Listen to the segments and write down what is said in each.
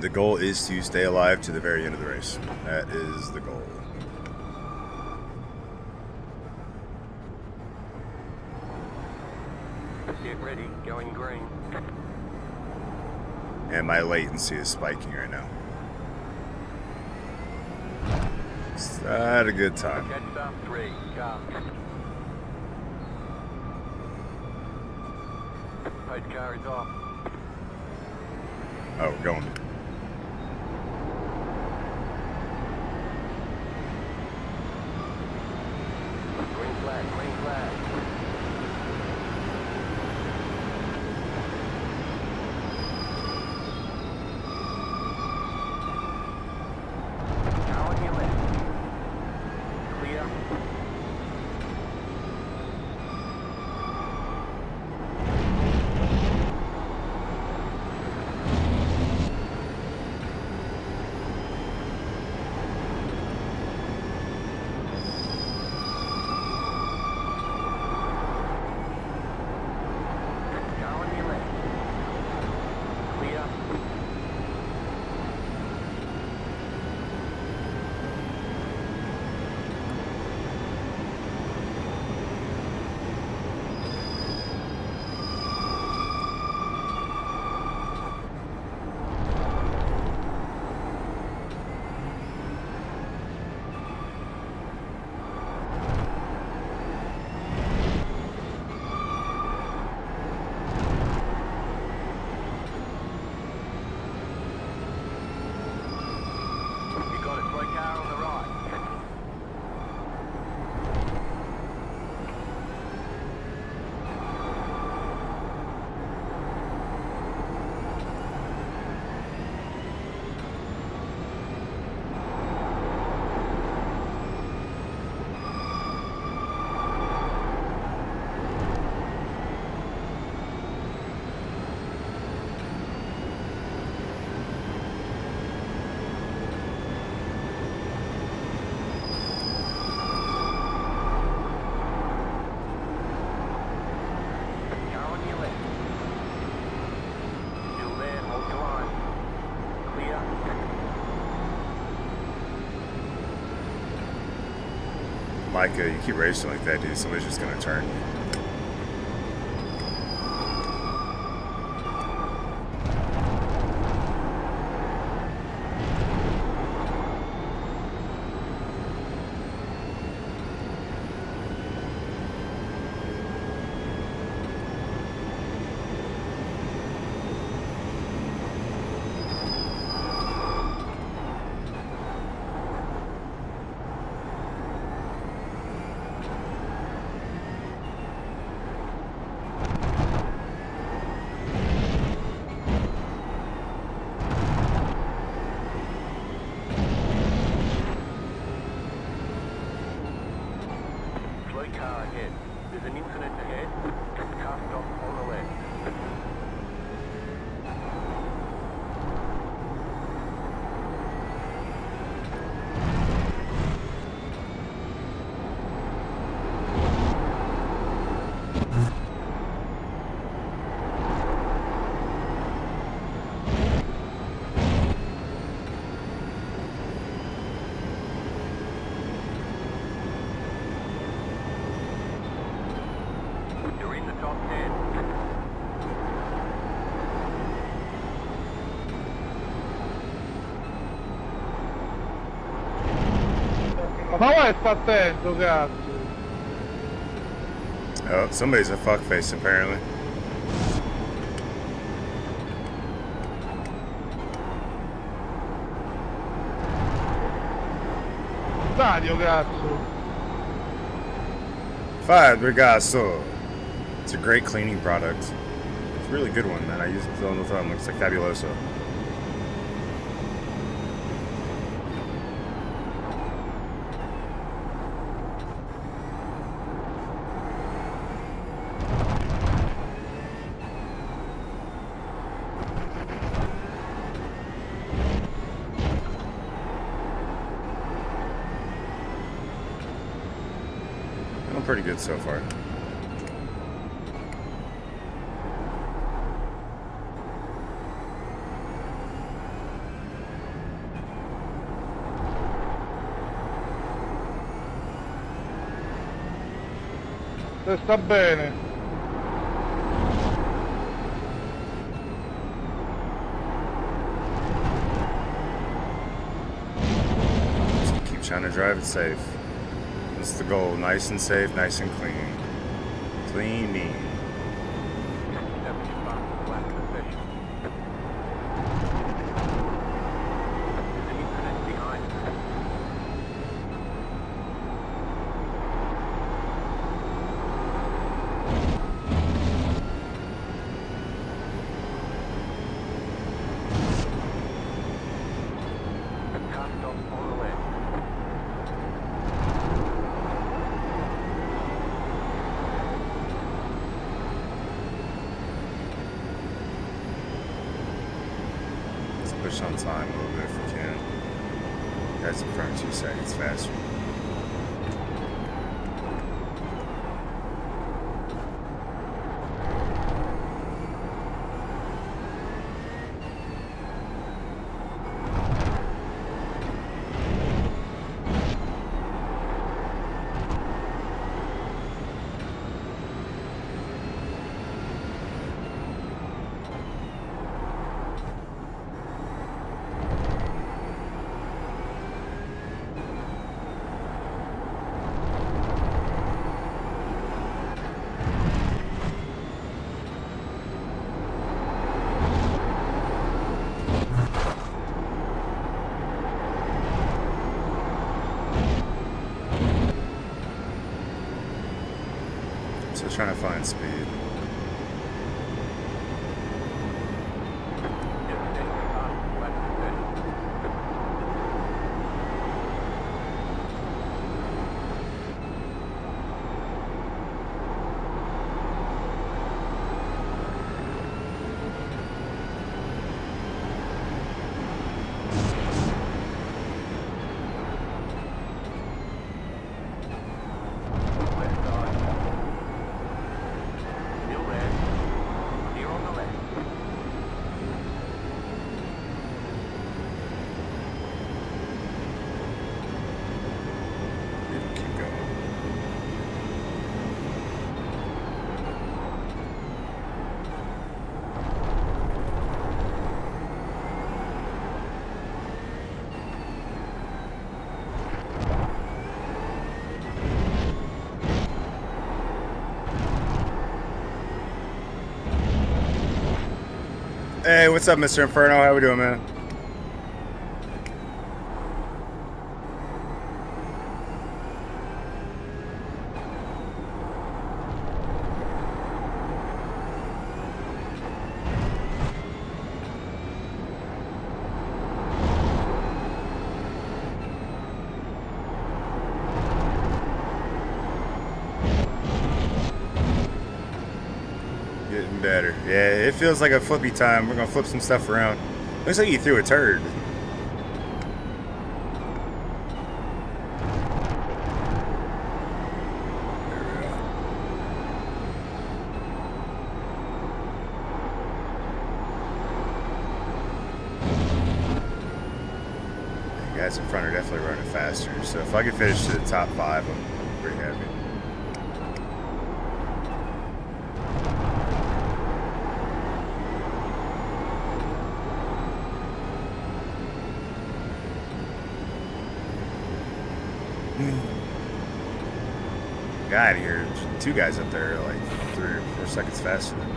The goal is to stay alive to the very end of the race. That is the goal. Get ready, going green. And my latency is spiking right now. It's not a good time. Car is off. Oh, we're going. Green flag, green flag. Now on your left. Clear. Micah, you keep racing like that, dude. Somebody's just gonna turn. Oh, somebody's a fuckface apparently. Five Regazzo. It's a great cleaning product. It's a really good one, man. I use it all the time. Looks like Fabuloso. Pretty good so far. Se sta bene. Trying to drive it safe. That's the goal. Nice and safe, nice and clean. Clean me. Push on time a little bit if we can. Guys in front 2 seconds faster. So trying to find speed. Hey, what's up, Mr. Inferno? How we doing, man? Getting better. Yeah, it feels like a flippy time. We're gonna flip some stuff around. Looks like you threw a turd. The guys in front are definitely running faster, so if I could finish to the top five, I'm pretty happy. God, here, two guys up there are like 3 or 4 seconds faster than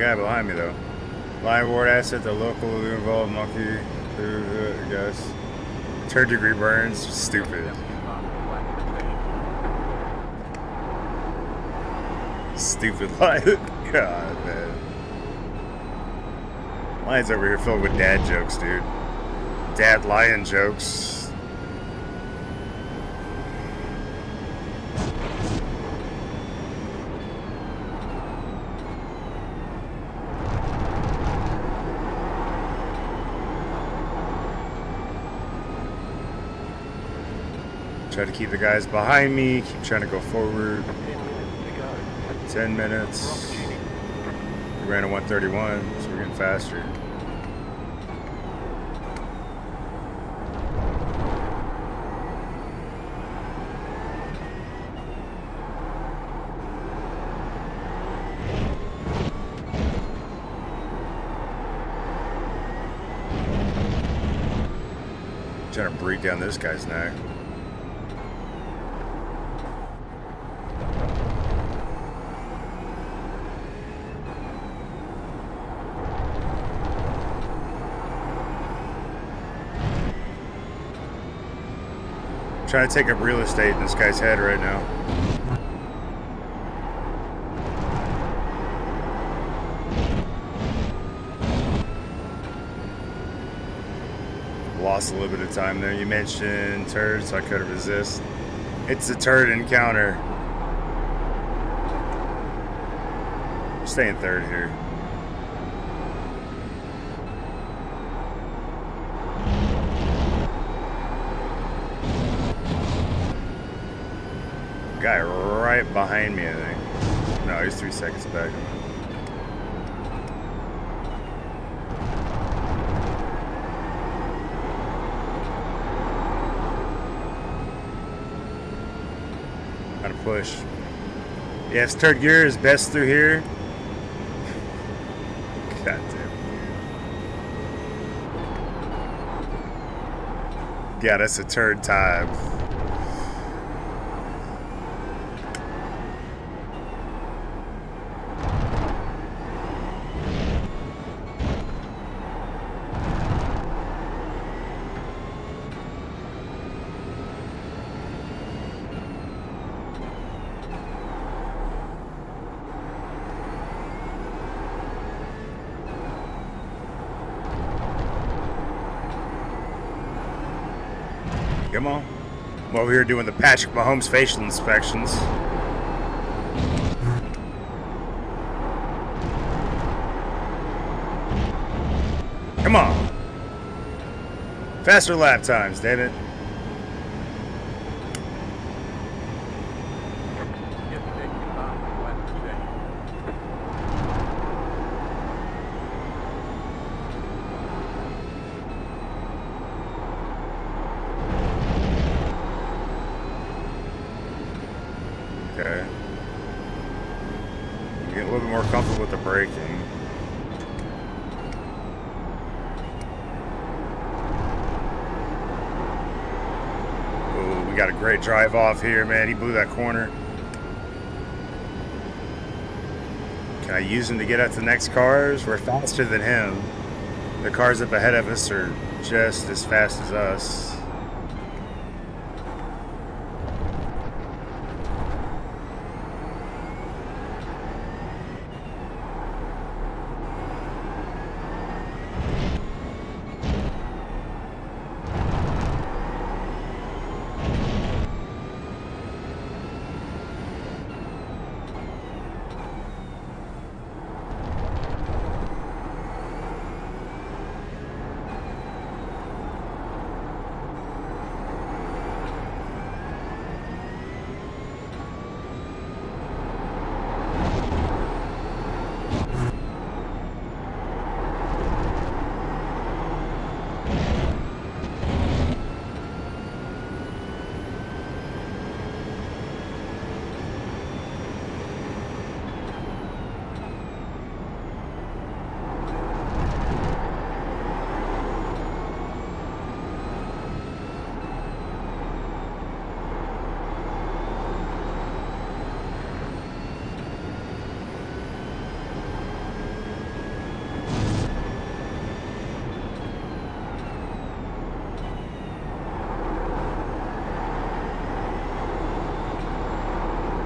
guy behind me though. Live ward asset, the local involved monkey, I guess. Third degree burns, stupid. Stupid line. God, man. Lines over here filled with dad jokes, dude. Dad lion jokes. Try to keep the guys behind me, keep trying to go forward. 10 minutes. We ran a 1:31, so we're getting faster. I'm trying to break down this guy's neck. Trying to take up real estate in this guy's head right now. Lost a little bit of time there. You mentioned turds, so I couldn't resist. It's a turd encounter. Stay in third here. Guy right behind me, I think. No, he's 3 seconds back. Gotta push. Yeah, it's third gear is best through here. God damn. Yeah, that's a third time. Come on. I'm over here doing the Patrick Mahomes facial inspections. Come on. Faster lap times, damn it. Okay. Get a little bit more comfortable with the braking. Ooh, we got a great drive off here, man. He blew that corner. Can I use him to get out to the next cars? We're faster than him. The cars up ahead of us are just as fast as us.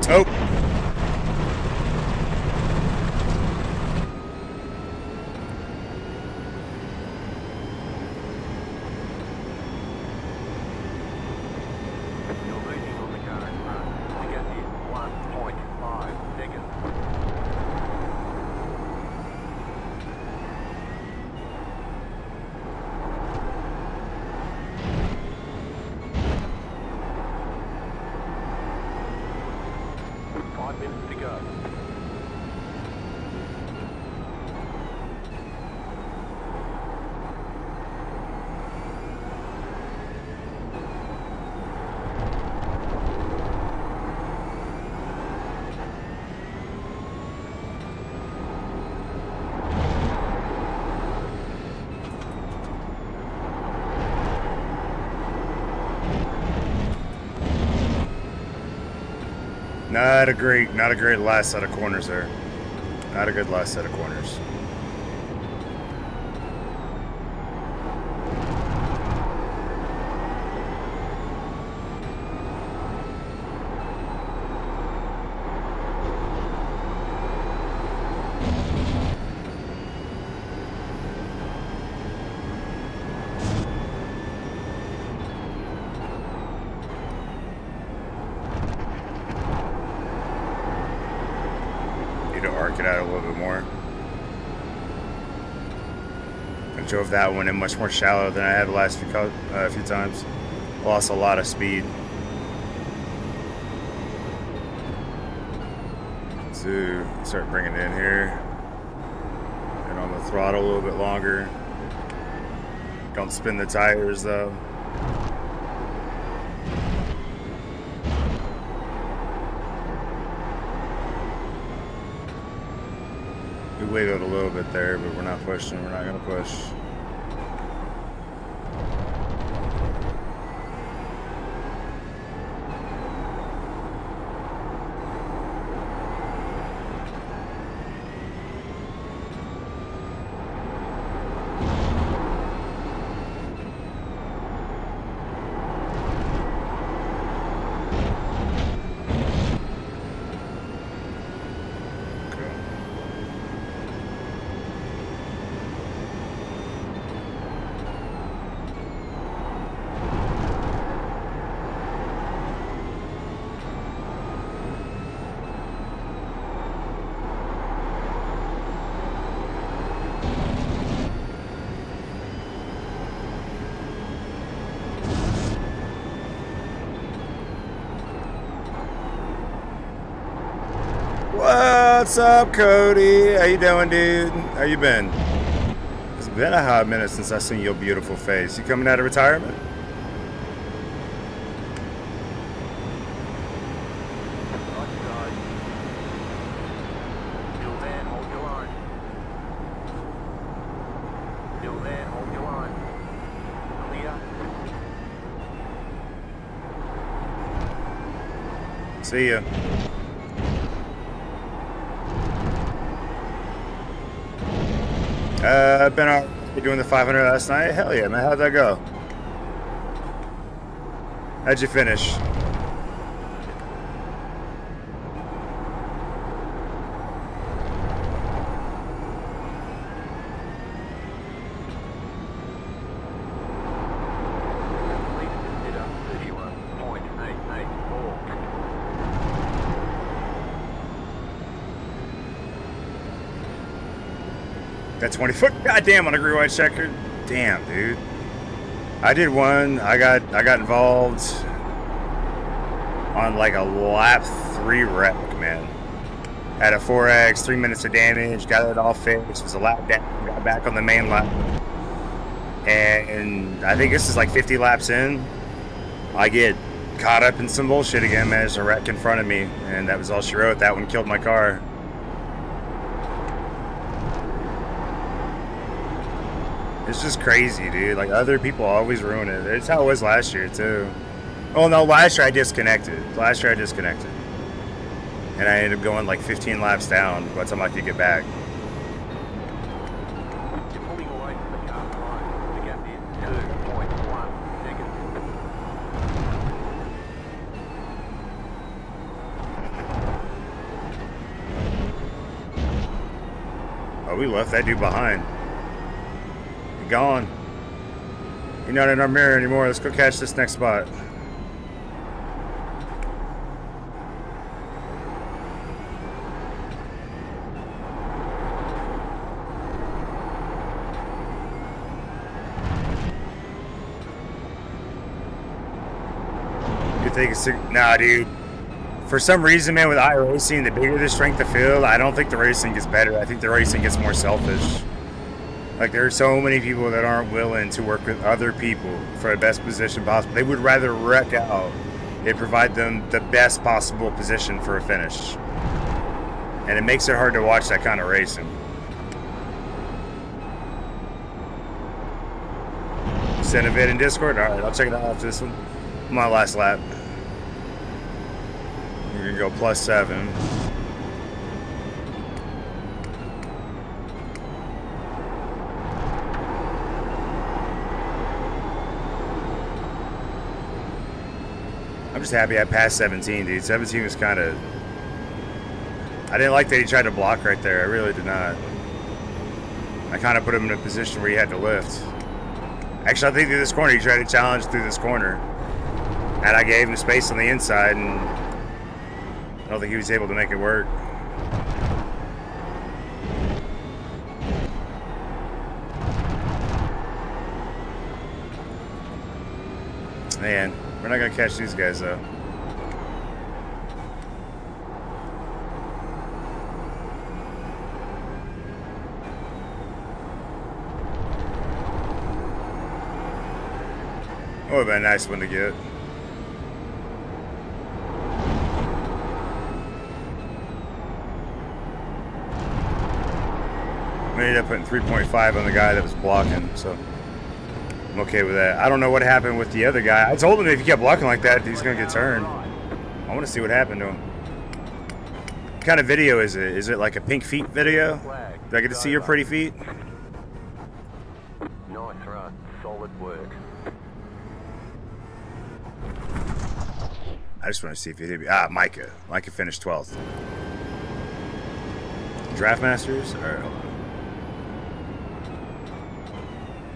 Oh. Not a great last set of corners there. Not a good last set of corners. Drove that one in much more shallow than I had the last few times. Lost a lot of speed. So start bringing it in here. And on the throttle a little bit longer. Don't spin the tires though. We wiggled a little bit there, but we're not pushing. We're not going to push. What's up, Cody? How you doing, dude? How you been? It's been a hot minute since I seen your beautiful face. You coming out of retirement? See ya. Been out doing the 500 last night. Hell yeah, man. How'd that go? How'd you finish? That 20-foot, goddamn, on a green white checker. Damn, dude. I did one. I got involved on like a lap 3 wreck, man. Had a 4X, 3 minutes of damage. Got it all fixed. Was a lap down. Got back on the main lap. And I think this is like 50 laps in. I get caught up in some bullshit again, man. There's a wreck in front of me, and that was all she wrote. That one killed my car. It's just crazy, dude. Like, other people always ruin it. It's how it was last year, too. Oh, no, last year I disconnected. Last year I disconnected. And I ended up going, like, 15 laps down by the time I could get back. Oh, we left that dude behind. Gone. You're not in our mirror anymore. Let's go catch this next spot. You think it's nah, dude. For some reason, man, with iRacing, the bigger the strength of field, I don't think the racing gets better. I think the racing gets more selfish. Like, there are so many people that aren't willing to work with other people for the best position possible. They would rather wreck out and provide them the best possible position for a finish. And it makes it hard to watch that kind of racing. Send a vid in Discord? All right, I'll check it out after this one. I'm on my last lap. Here we You can go +7. I'm just happy I passed 17, dude. 17 was kind of... I didn't like that he tried to block right there. I really did not. I kind of put him in a position where he had to lift. Actually, I think through this corner, he tried to challenge through this corner. And I gave him space on the inside, and I don't think he was able to make it work. Man, we're not going to catch these guys, though. That would have been a nice one to get. We ended up putting 3.5 on the guy that was blocking, so I'm okay with that. I don't know what happened with the other guy. I told him if he kept blocking like that, he's going to get turned. I want to see what happened to him. What kind of video is it? Is it like a pink feet video? Do I get to see your pretty feet? Nice run. Solid work. I just want to see if he did. Ah, Micah. Micah finished 12th. DraftMasters? All right, hold on.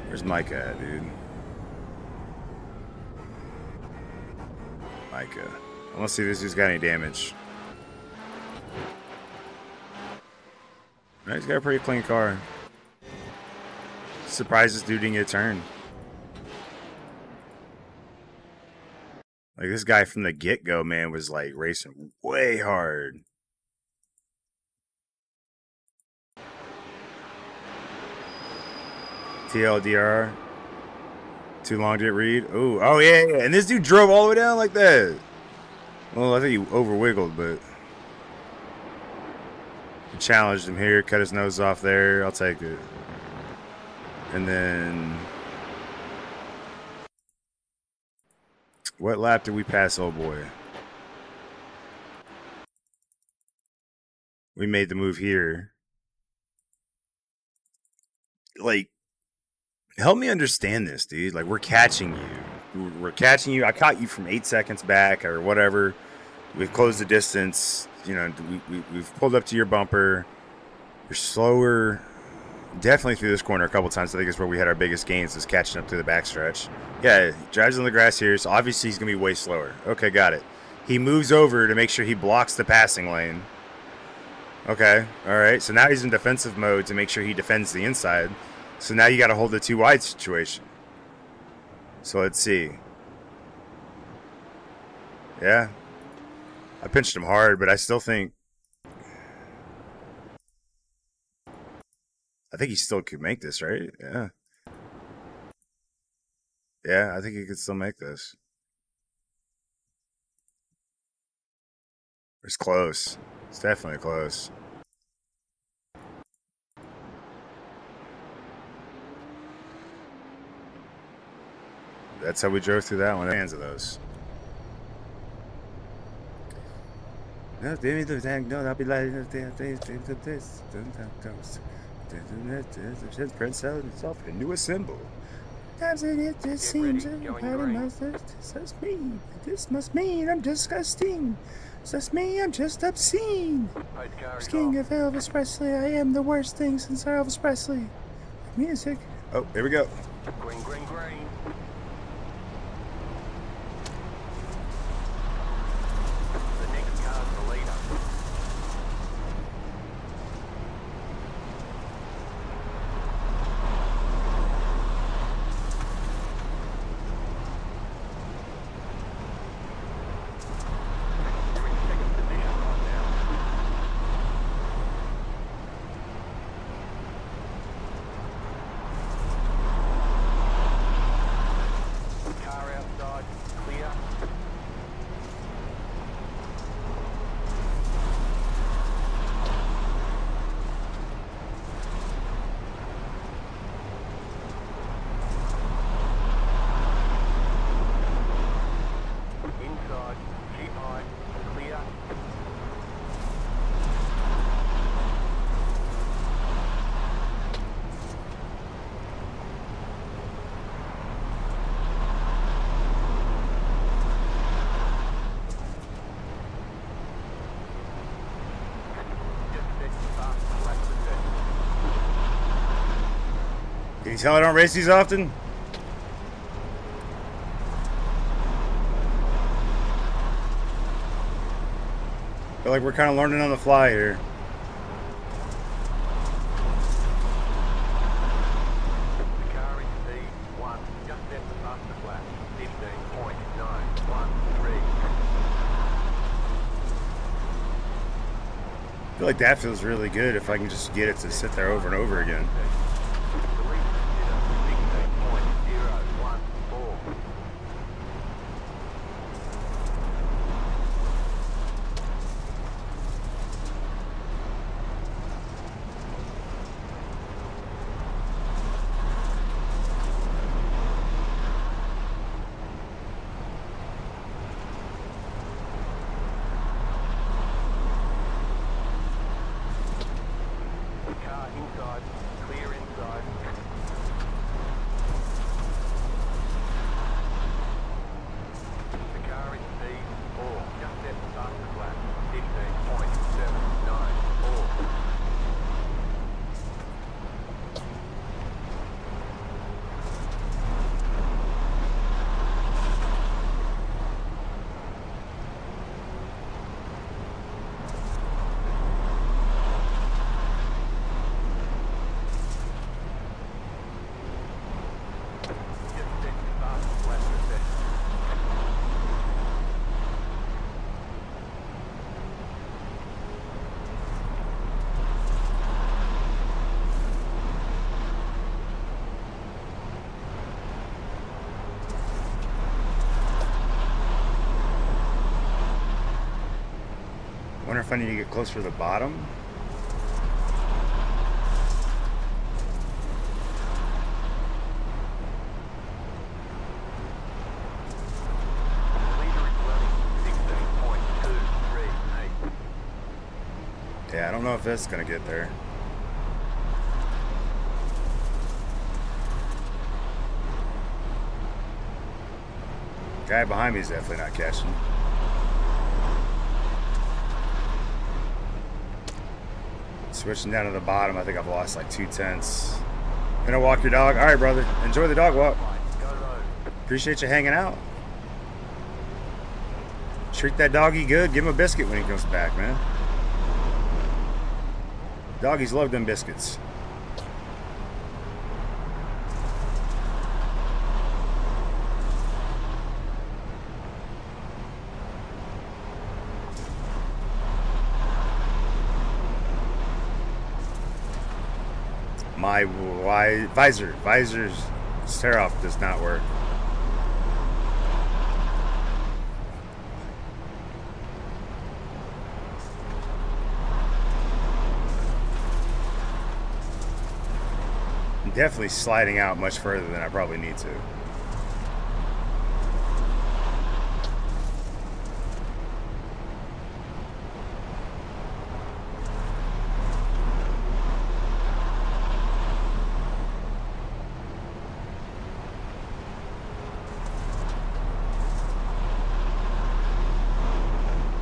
Where's Micah at, dude? Micah. I want to see if this dude's got any damage. All right, he's got a pretty clean car. Surprised this dude didn't get turned. Like, this guy from the get-go, man, was, like, racing way hard. TLDR. Too long to read. Ooh. Oh, yeah, yeah. And this dude drove all the way down like that. Well, I think he over-wiggled, but... I challenged him here. Cut his nose off there. I'll take it. And then... What lap did we pass, old boy? We made the move here. Like, help me understand this, dude. Like, we're catching you. We're catching you. I caught you from 8 seconds back or whatever. We've closed the distance. You know, we've pulled up to your bumper. You're slower. Definitely through this corner a couple times. I think is where we had our biggest gains, is catching up through the backstretch. Yeah, he drives on the grass here, so obviously he's going to be way slower. Okay, got it. He moves over to make sure he blocks the passing lane. Okay, all right. So now he's in defensive mode to make sure he defends the inside. So now you got to hold the two wide situation. So let's see. Yeah. I pinched him hard, but I still think... I think he still could make this, right? Yeah. Yeah, I think he could still make this. It's close. It's definitely close. That's how we drove through that one. Fans of those. No, I'll be like this. Prince out himself a new symbol. It just seems this must mean I'm disgusting. That's me, I'm just obscene. King of Elvis Presley, I am the worst thing since Elvis Presley. Music. Oh, here we go. Green, green, green. The next car's the leader. Can you tell I don't race these often? I feel like we're kind of learning on the fly here. I feel like that feels really good if I can just get it to sit there over and over again. I need to get closer to the bottom. Yeah, I don't know if that's gonna get there. Guy behind me is definitely not catching. Switching down to the bottom, I think I've lost like 2 tenths. Gonna walk your dog? All right, brother. Enjoy the dog walk. Appreciate you hanging out. Treat that doggy good. Give him a biscuit when he comes back, man. Doggies love them biscuits. My visor's tear off does not work. I'm definitely sliding out much further than I probably need to.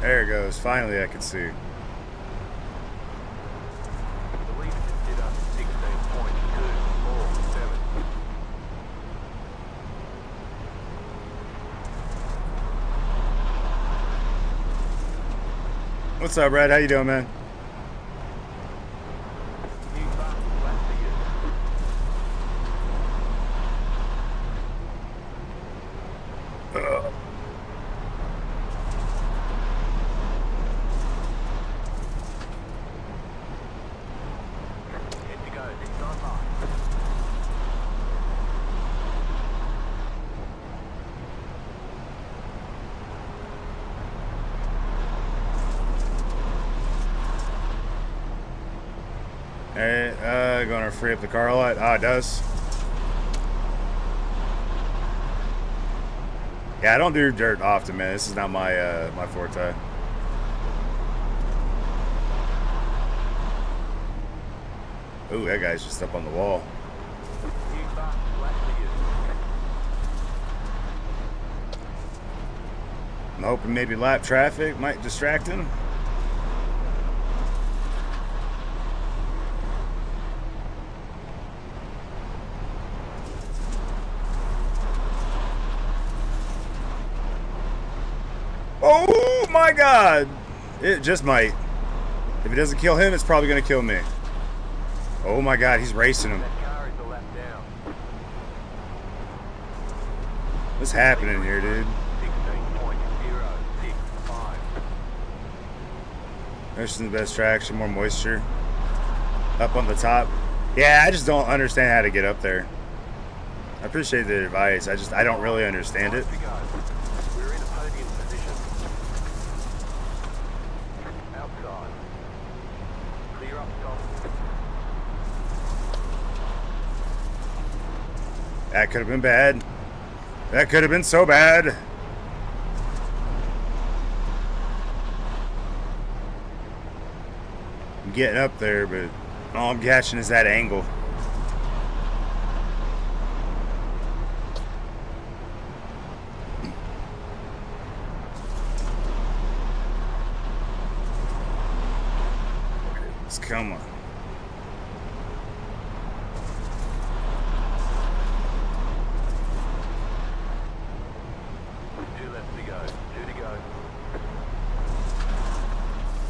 There it goes. Finally, I can see. What's up, Brad? How you doing, man? Free up the car a lot. Ah, it does. Yeah, I don't do dirt often, man. This is not my my forte. Ooh, that guy's just up on the wall. I'm hoping maybe lap traffic might distract him. Oh my God! It just might. If it doesn't kill him, it's probably gonna kill me. Oh my God, he's racing him. What's happening here, dude? There's the best traction, more moisture. Up on the top. Yeah, I just don't understand how to get up there. I appreciate the advice. I don't really understand it. That could have been bad. That could have been so bad. I'm getting up there, but all I'm catching is that angle. Let's come on.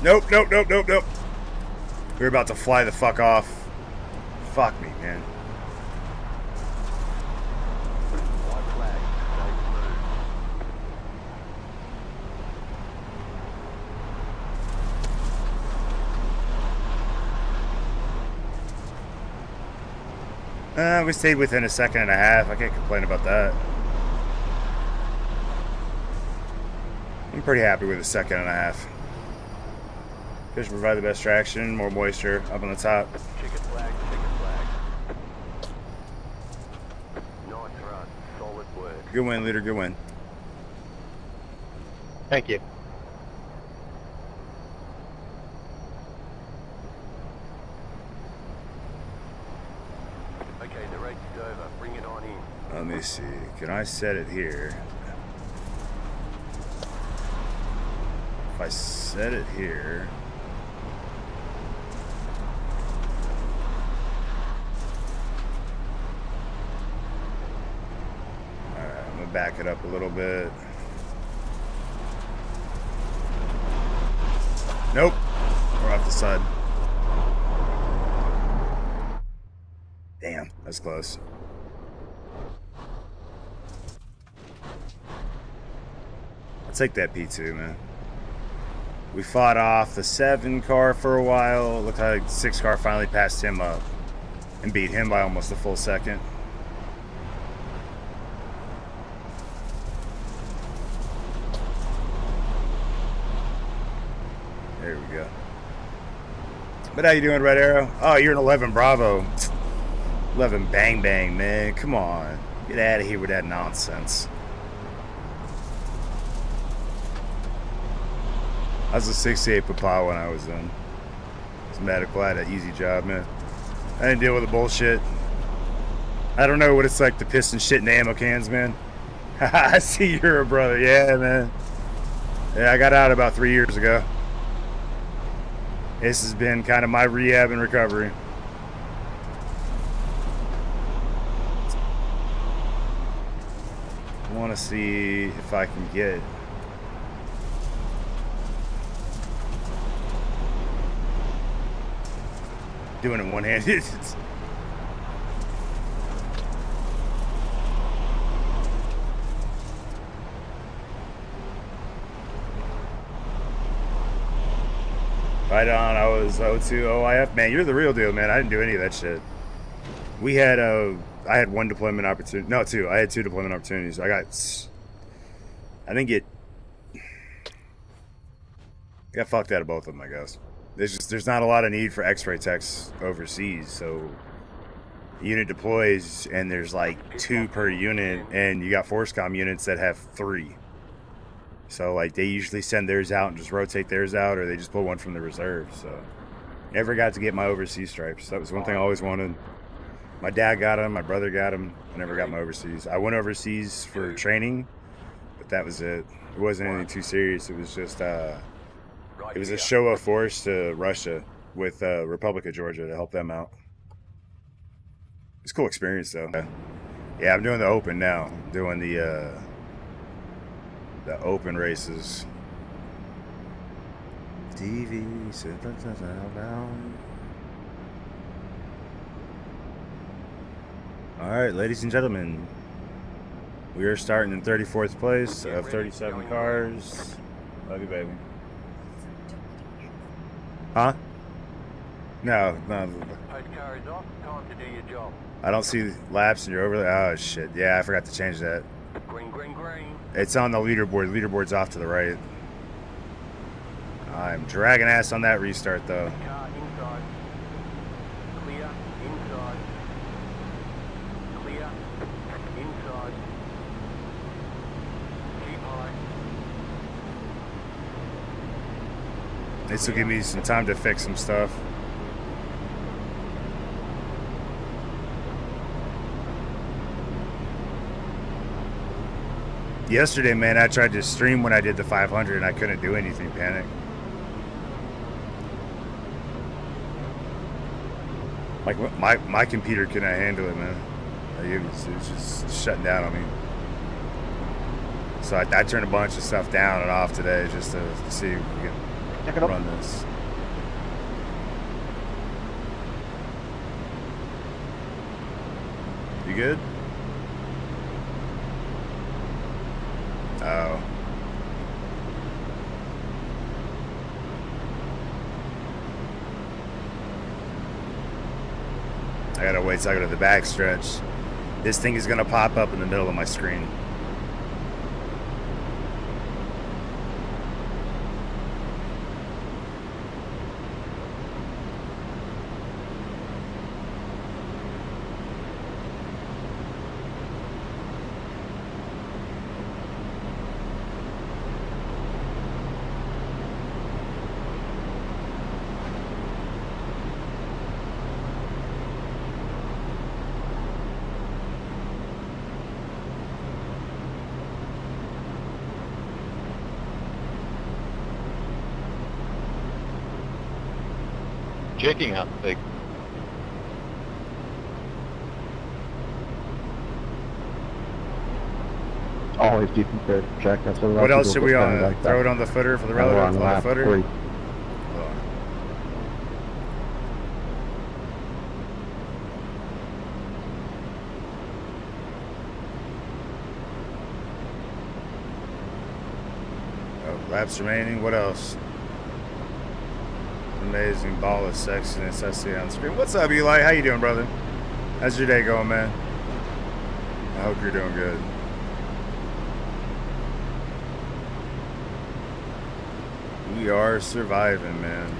Nope, nope, nope, nope, nope. We're about to fly the fuck off. Fuck me, man. We stayed within a second and a half. I can't complain about that. I'm pretty happy with a second and a half. Fish provide the best traction, more moisture up on the top. Chicken flag, chicken flag. Nice run, solid work. Good win, leader, good win. Thank you. Okay, the race is over. Bring it on in. Let me see. Can I set it here? If I set it here. Back it up a little bit. Nope. We're off the side. Damn, that's close. I'll take that P2, man. We fought off the 7 car for a while. It looked like the 6 car finally passed him up and beat him by almost a full second. But how you doing, Red Arrow? Oh, you're an 11 Bravo. 11 Bang Bang, man. Come on. Get out of here with that nonsense. I was a 68 Papa when I was in. I was mad at glad that easy job, man. I didn't deal with the bullshit. I don't know what it's like to piss and shit in the ammo cans, man. I see you're a brother. Yeah, man. Yeah, I got out about 3 years ago. This has been kind of my rehab and recovery. I want to see if I can get doing it one-handed. Right on, I was 02 OIF. Man, you're the real deal, man. I didn't do any of that shit. We had, I had one deployment opportunity. No, two. I had 2 deployment opportunities. I didn't get... Got fucked out of both of them, I guess. There's not a lot of need for x-ray techs overseas, so... Unit deploys, and there's like 2 per unit, and you got force comm units that have 3. So, like, they usually send theirs out and just rotate theirs out, or they just pull one from the reserve. So, never got to get my overseas stripes. That was one thing I always wanted. My dad got them. My brother got them. I never got my overseas. I went overseas for training, but that was it. It wasn't anything too serious. It was just, it was a show of force to Russia with Republic of Georgia to help them out. It's a cool experience, though. Yeah, I'm doing the open now. I'm doing the open races. DV, so that's out down. Alright, ladies and gentlemen, we are starting in 34th place of 37 cars. Love you, baby. Huh? No. I don't see laps and you're over there. Oh, shit. Yeah, I forgot to change that. It's on the leaderboard. Leaderboard's off to the right. I'm dragging ass on that restart, though. This will give me some time to fix some stuff. Yesterday, man, I tried to stream when I did the 500 and I couldn't do anything, panic. Like, my computer couldn't handle it, man. It was just shutting down on me. So I turned a bunch of stuff down and off today just to see if we could run this. You good? Oh. I gotta wait till I go to the back stretch. This thing is gonna pop up in the middle of my screen. Checking out the thing. Always be prepared to check. That's what else should we on? Like throw it on the footer for the relatives on the footer? 40. Oh, laps remaining. What else? Amazing ball of sexiness I see on the screen. What's up, Eli? How you doing, brother? How's your day going, man? I hope you're doing good. We are surviving, man.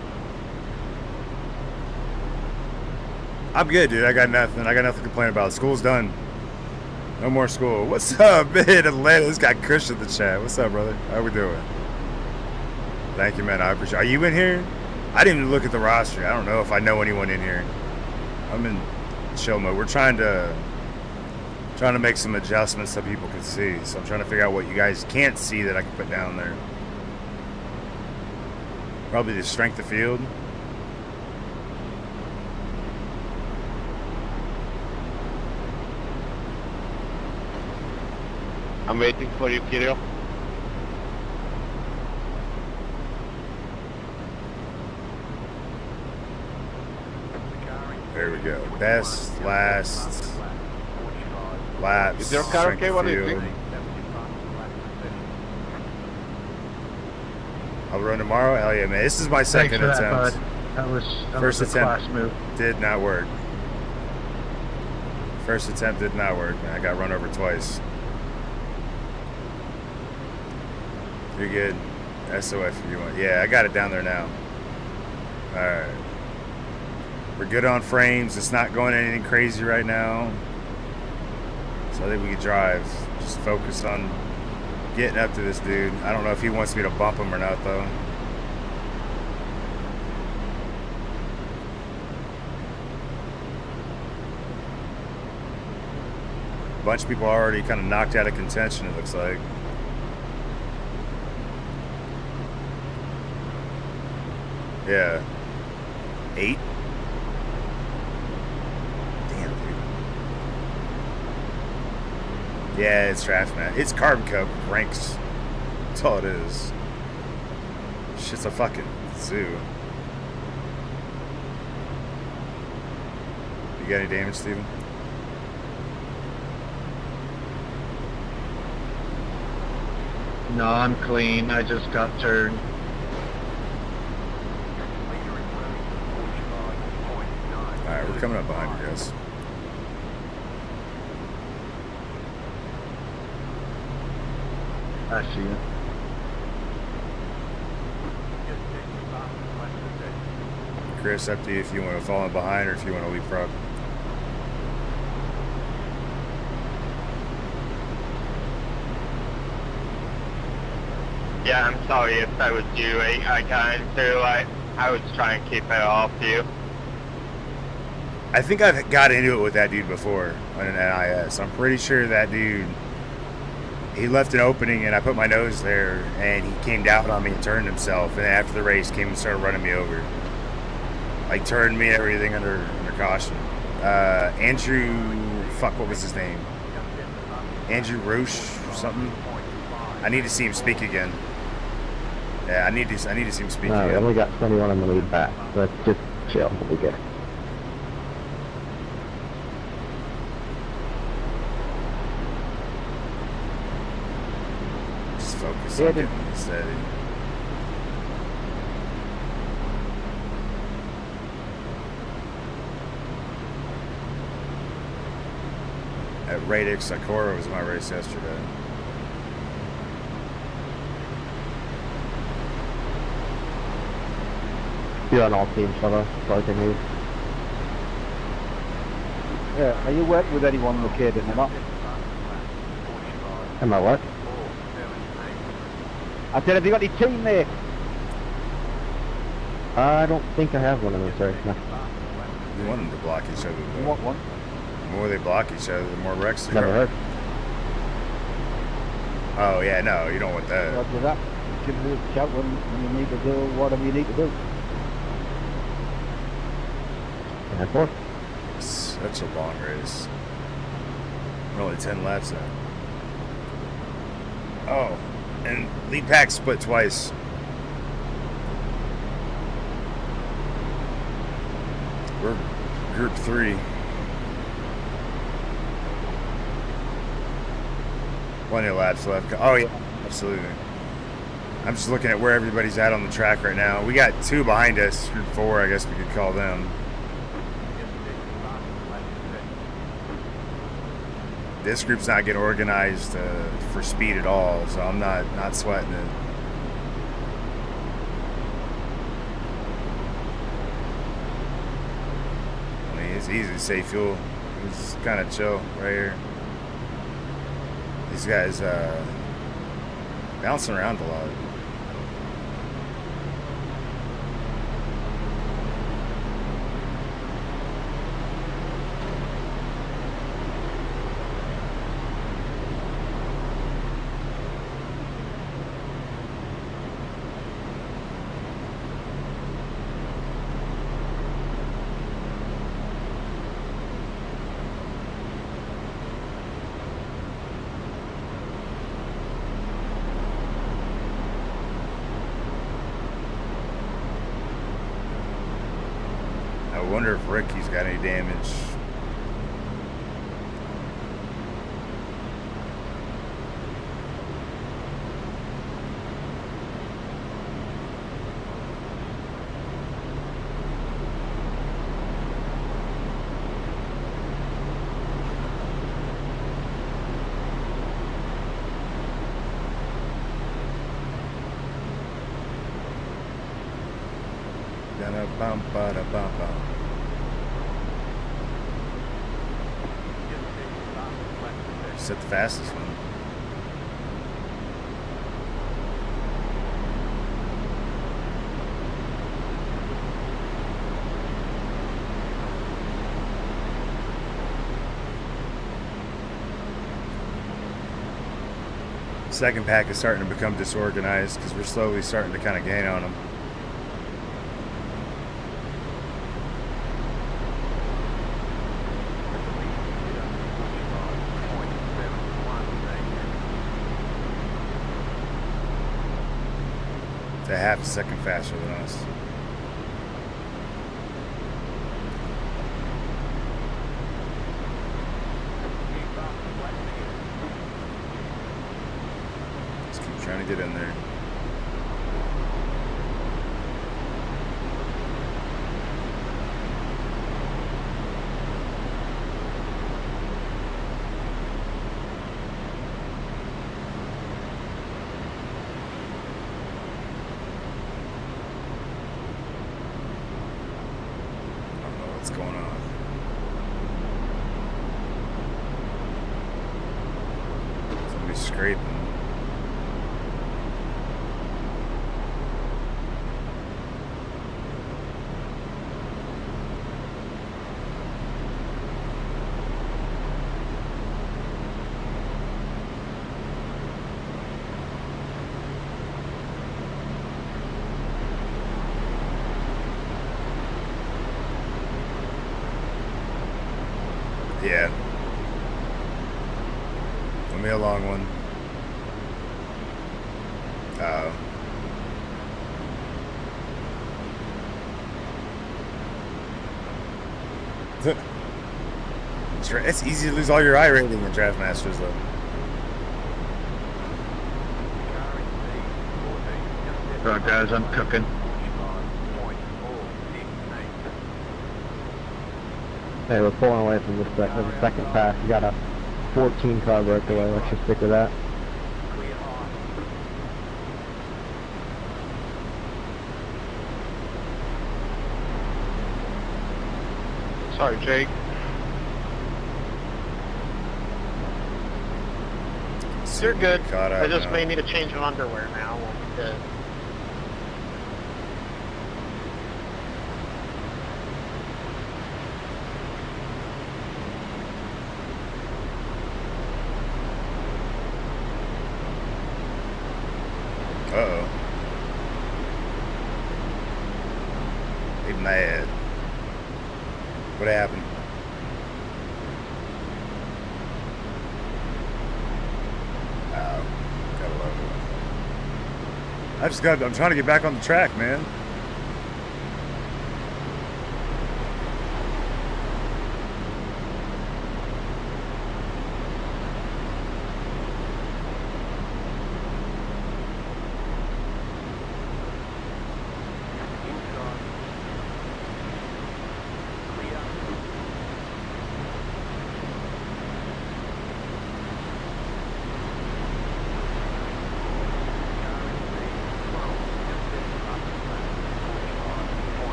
I'm good, dude. I got nothing. I got nothing to complain about. School's done. No more school. What's up, man? Atlanta. This guy Kush in the chat. What's up, brother? How we doing? Thank you, man. I appreciate it. Are you in here? I didn't even look at the roster. I don't know if I know anyone in here. I'm in chill mode. We're trying to make some adjustments so people can see. So I'm trying to figure out what you guys can't see that I can put down there. Probably the strength of field. I'm waiting for you, Kirill. There we go. Best, last, laps. Is your car okay? What do you think? I'll run tomorrow. Hell yeah, man. This is my second attempt. First attempt did not work. First attempt did not work, man. I got run over twice. You're good. SOF if you want. Yeah, I got it down there now. All right. We're good on frames. It's not going anything crazy right now. So I think we can drive. Just focus on getting up to this dude. I don't know if he wants me to bump him or not, though. A bunch of people already kind of knocked out of contention, it looks like. Yeah. 8. Yeah, it's draft, man. It's Carb Cup ranks. That's all it is. Shit's a fucking zoo. You got any damage, Steven? No, I'm clean. I just got turned. Alright, we're coming up behind you guys. I see it. Chris, up to you if you want to fall in behind or if you want to leapfrog. Yeah, I'm sorry if that was you. I got into I was trying to keep it off you. I think I've got into it with that dude before on an NIS. I'm pretty sure that dude, he left an opening and I put my nose there and he came down on me and turned himself, and then after the race came and started running me over. Like turned me and everything under caution. Andrew, fuck, what was his name? Andrew Roche or something? I need to see him speak again. Yeah, I need to see him speak again. We only got 21 on the lead back. Let's just chill. We'll be good. Just focus on getting steady. At Radix Sakura was my race yesterday. You're on all teams, Shava, so I can move. Yeah, are you working with anyone located in the map? Am I what? I said, have you got any teammates? I don't think I have one of those right now. You want them to block each other, though. What one? The more they block each other, the more wrecks they are. Oh, yeah, no, you don't want that. Roger that. You can do a chat when you need to do whatever you need to do. Such a long race. We're only 10 laps in. Oh, and lead pack split twice. We're group 3. Plenty of laps left. Oh, yeah, absolutely. I'm just looking at where everybody's at on the track right now. We got 2 behind us, group 4, I guess we could call them. This group's not getting organized for speed at all, so I'm not sweating it. I mean, it's easy to save fuel. It's kind of chill right here. These guys bouncing around a lot. Got any damage? At the fastest one. Second pack is starting to become disorganized because we're slowly starting to kind of gain on them. a half second faster than us. Just keep trying to get in there. Going on. Somebody's scraping. Yeah. Give me a long one. It's easy to lose all your eye rating in DraftMasters, though. So, guys, I'm cooking. Hey, we're pulling away from this second. There's a second pass. You got a 14 car breakaway. Let's just stick with that. Sorry, Jake. You're good. God, I just may need to change of underwear now. We'll be good. They mad. What happened? Gotta love it. I'm trying to get back on the track, man.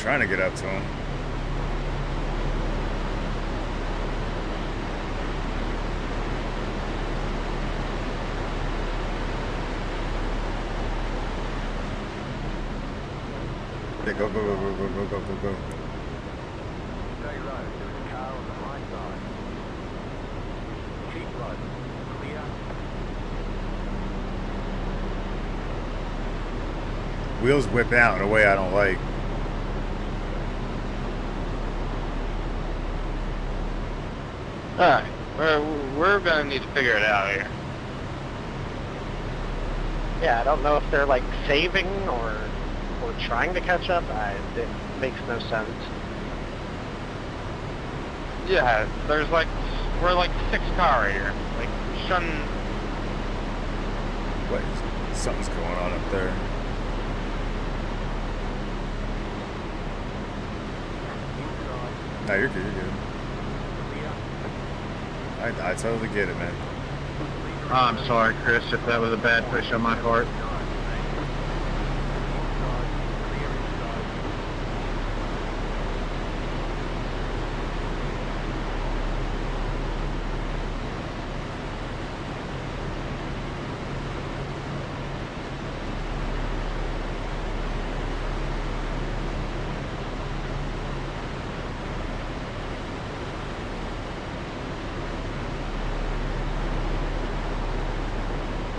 Trying to get up to him. Yeah, go, go, go, go, go, go, go, go, go. Stay low. There's a car on the right side. Keep low. Clear. Wheels whip out in a way I don't like. Alright, we're gonna need to figure it out here. Yeah, I don't know if they're like saving or trying to catch up. It makes no sense. Yeah, there's like we're like six car here. Like shun. Wait, something's going on up there. No, you're good. You're good. I totally get it, man. Oh, I'm sorry, Chris, if that was a bad push on my part.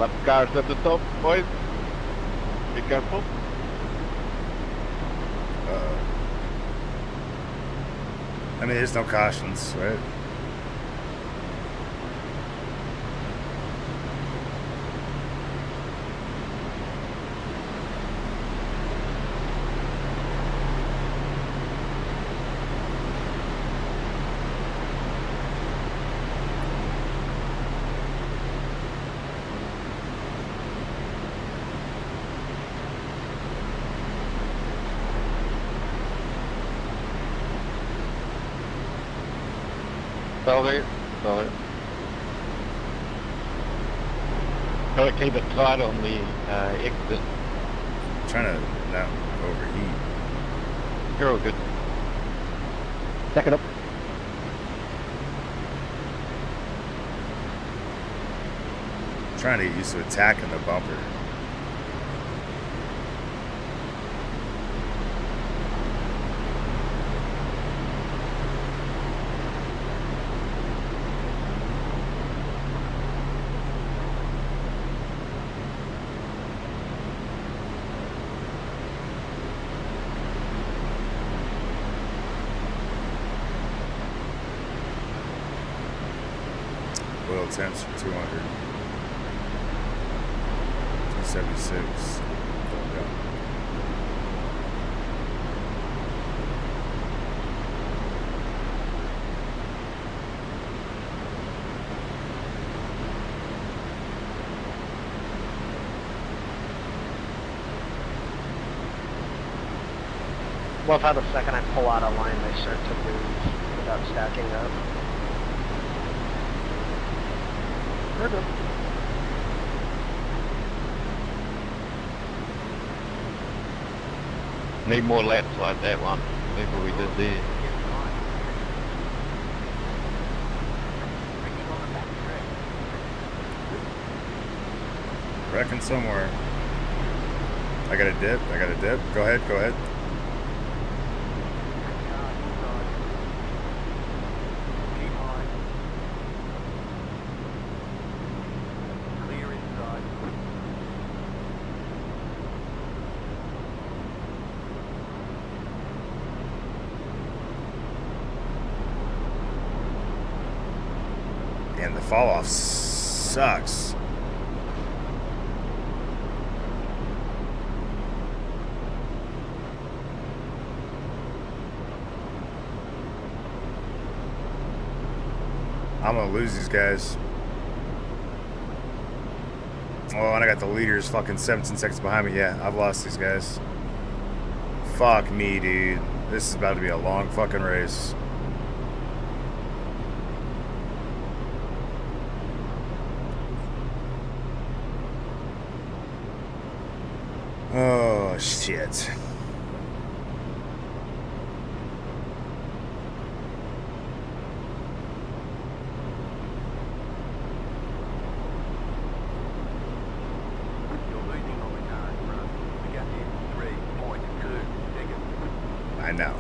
Left cars at the top, boys. It got pumped. I mean, there's no cautions, right? Keep it tight on the exit. I'm trying to not overheat. You're all good. Back it up. I'm trying to get used to attacking the bumper. Temps for 200, 276. Well, if I had a second I pull out of line, they start to move without stacking up. Need more laps like that one. That's what we did there. Wrecking somewhere. I got a dip. I got a dip. Go ahead. Go ahead. Fall off sucks. I'm gonna lose these guys. Oh, and I got the leaders fucking 17 seconds behind me. Yeah, I've lost these guys. Fuck me, dude. This is about to be a long fucking race. Oh, shit. I know.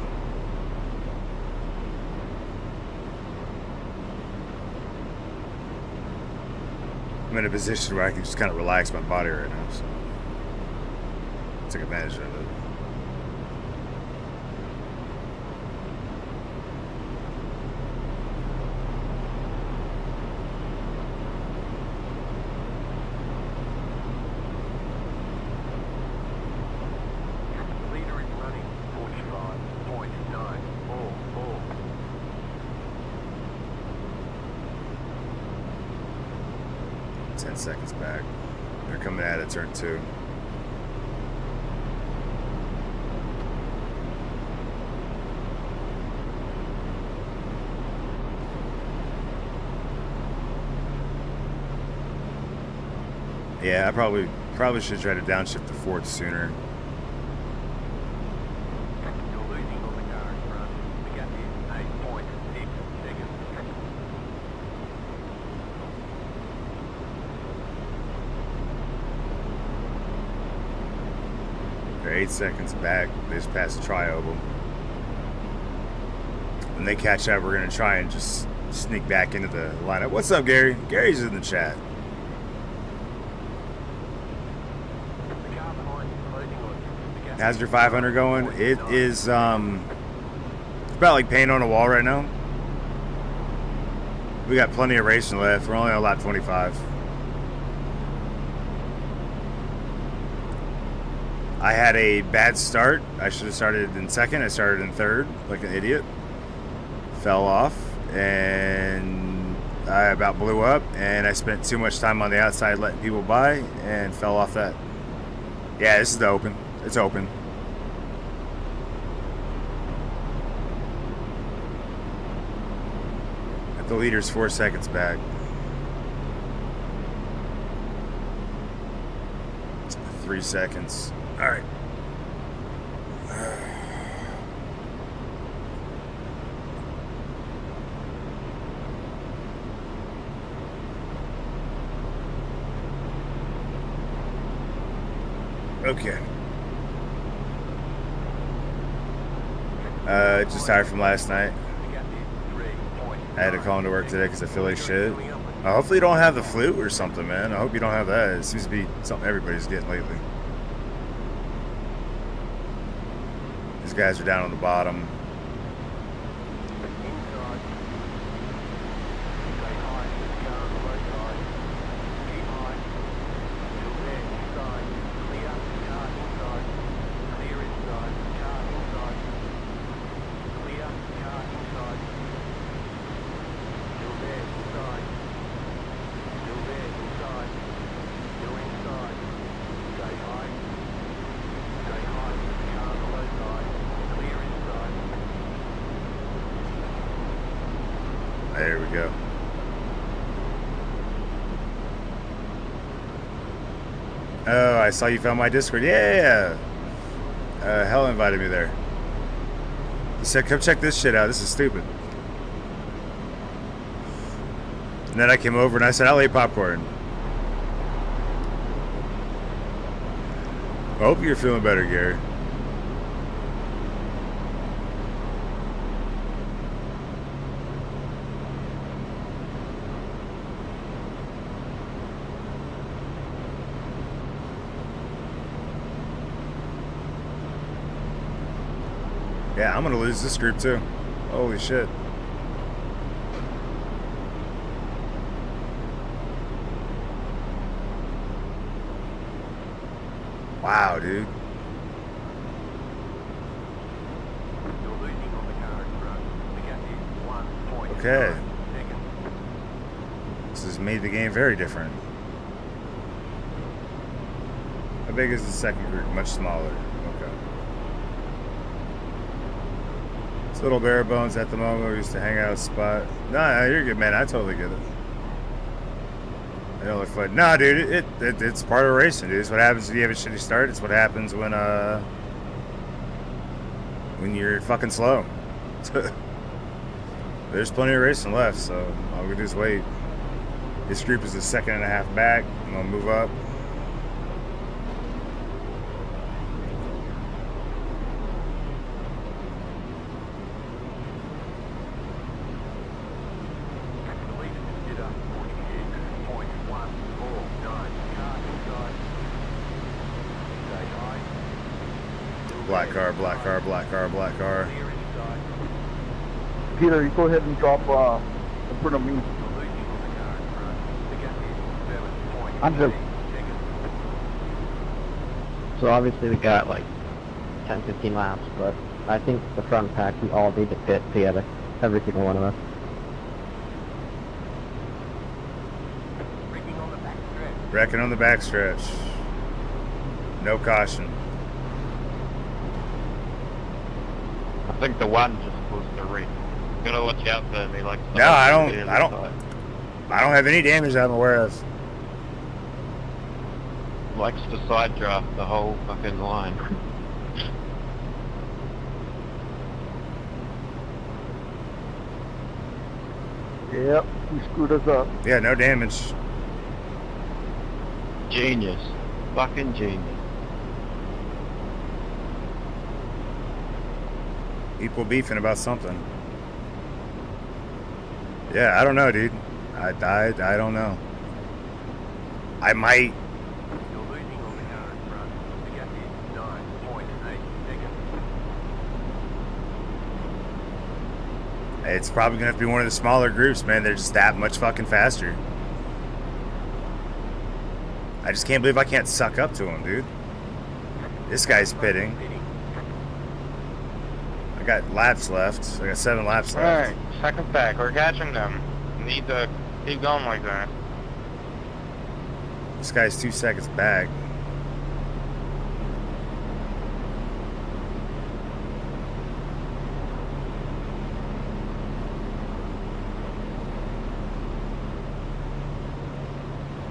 I'm in a position where I can just kind of relax my body right now, so. Take advantage of it. Leader is running 45.944. Oh. 10 seconds back. They're coming at it. Turn two. Yeah, I probably should try to downshift the Ford sooner. They're 8 seconds back. They just passed a tri-oval. When they catch up, we're gonna try and just sneak back into the lineup. What's up, Gary? Gary's in the chat. How's your 500 going? It is about like paint on a wall right now. We got plenty of racing left. We're only on lap 25. I had a bad start. I should have started in second. I started in third like an idiot. Fell off and I about blew up, and I spent too much time on the outside letting people by and fell off that. Yeah, this is the open. It's open. At the leader's 4 seconds back. It's 3 seconds. All right. Okay. Just tired from last night. I had to call into work today because I feel like shit. Hopefully you don't have the flu or something, man. I hope you don't have that. It seems to be something everybody's getting lately. These guys are down on the bottom. I saw you found my Discord. Yeah. Hell invited me there. He said, come check this shit out. This is stupid. And then I came over and I said, I'll eat popcorn. I hope you're feeling better, Gary. Yeah, I'm gonna lose this group too. Holy shit. Wow, dude. Okay. This has made the game very different. How big is the second group? Much smaller. Little bare bones at the moment. We used to hang out spot. Nah, you're good, man. I totally get it. I don't look fun. Nah, dude, it's part of racing, dude. It's what happens when you have a shitty start. It's what happens when you're fucking slow. There's plenty of racing left, so all we do is wait. This group is a second and a half back. I'm gonna move up. Black car. Peter, you go ahead and drop in front of me. I'm good. So obviously we got like 10-15 laps, but I think the front pack, we all need to fit together. Every single one of us. Wrecking on the back stretch. No caution. I think the one just supposed to race. Gotta watch out for me, like. No, I don't have any damage that I'm aware of. Likes to side draft the whole fucking line. Yep, he screwed us up. Yeah, no damage. Genius, fucking genius. People beefing about something. Yeah, I don't know, dude. I don't know. I might. You're losing on the car in front. The gap is 9.8 It's probably gonna have to be one of the smaller groups, man. They're just that much fucking faster. I just can't believe I can't suck up to him, dude. This guy's pitting. I got laps left. I got 7 laps left. All right, second back. We're catching them. Need to keep going like that. This guy's 2 seconds back.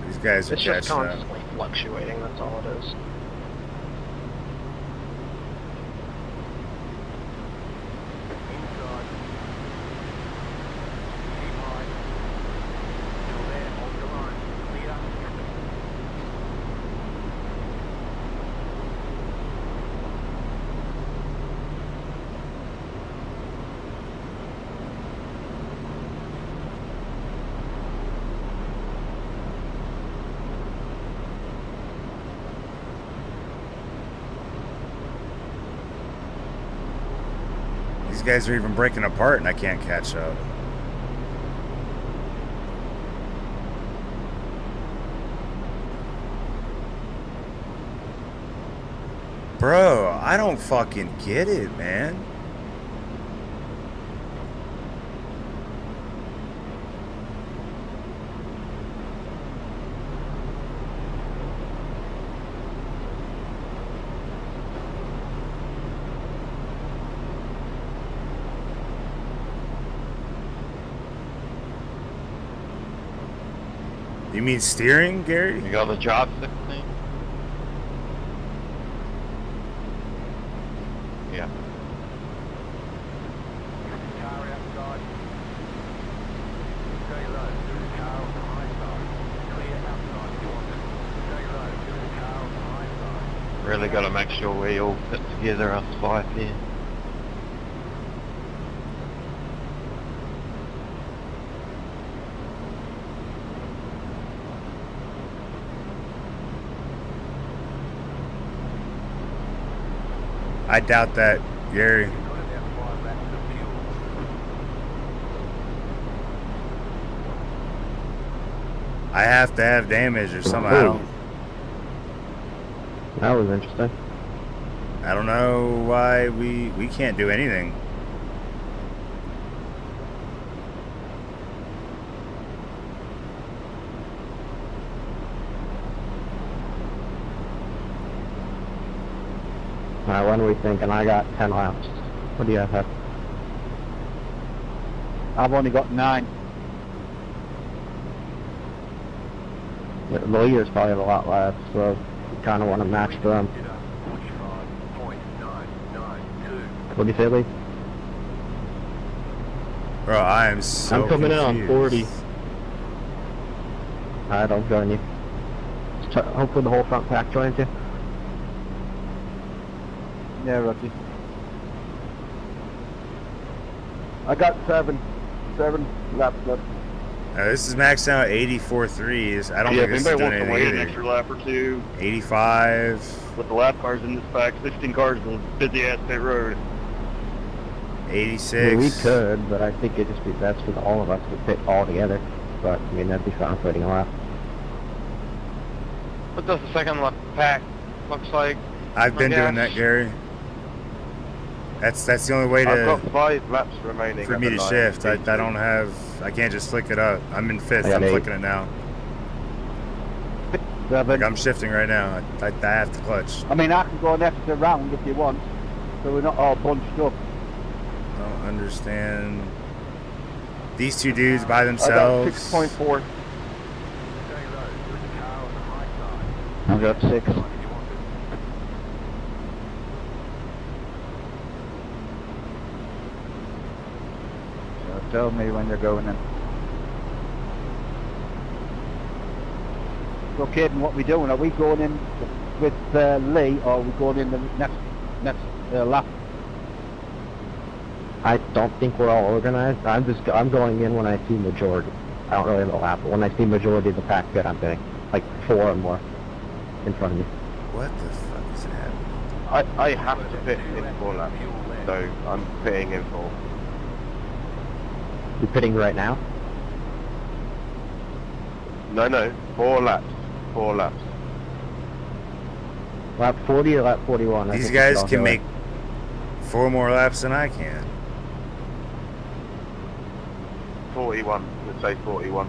These guys are catching up. It's just constantly fluctuating. That's all it is. These guys are even breaking apart and I can't catch up. Bro, I don't fucking get it, man. You mean steering, Gary? You got the joystick thing? Yeah. Really got to make sure we all fit together us 5 here. I doubt that, Gary. I have to have damage or somehow. That was interesting. I don't know why we can't do anything. What are we thinking? I got 10 laps. What do you have? I've only got 9. Lawyers probably have a lot less, so you kind of want to match them. What do you say, Lee? Bro, I am so I'm coming out on 40. I don't join you. Hopefully the whole front pack joins you. Yeah, Rocky. I got 7 laps left. This is maxed out 84.3s. I don't think this is done anything. Yeah, anybody wants to wait an extra lap or 2. 85. With the lap cars in this pack, 16 cars on a busy-ass pit road. 86. I mean, we could, but I think it'd just be best for all of us to pit all together. But I mean, that'd be fine putting a lap. What does the second lap pack looks like? I've been doing that, Gary. That's the only way to. I've got 5 laps remaining for me to shift. I don't have. I can't just flick it up. I'm in 5th. I'm flicking it now. Like I'm shifting right now. I have to clutch. I mean, I can go an extra round if you want, so we're not all bunched up. I don't understand. These 2 dudes by themselves. 6.4. I've got 6. Tell me when you're going in. So, Caden, what are we doing? Are we going in with Lee, or are we going in the next lap? I don't think we're all organized. I'm going in when I see majority. I don't really have a lap, but when I see majority of the pack good, I'm doing like 4 or more in front of me. What the fuck is happening? I have to fit in 4 laps, so I'm fitting in 4. You're pitting right now? No, no. 4 laps. 4 laps. Lap 40 or lap 41? These guys can make 4 more laps than I can. 41. Let's say 41.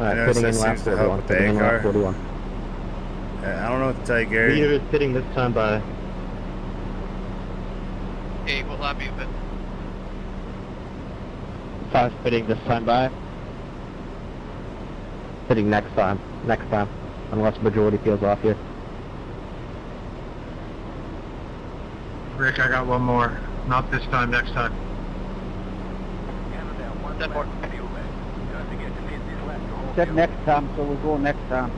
Alright, pitting in lap 41. Pitting in lap 41. I don't know what to tell you, Gary. Leader is pitting this time by... Hey, what lap are you pitting? 5 pitting this time by. Pitting next time. Next time. Unless majority feels off here. Rick, I got 1 more. Not this time, next time. Said next time, so we'll go next time.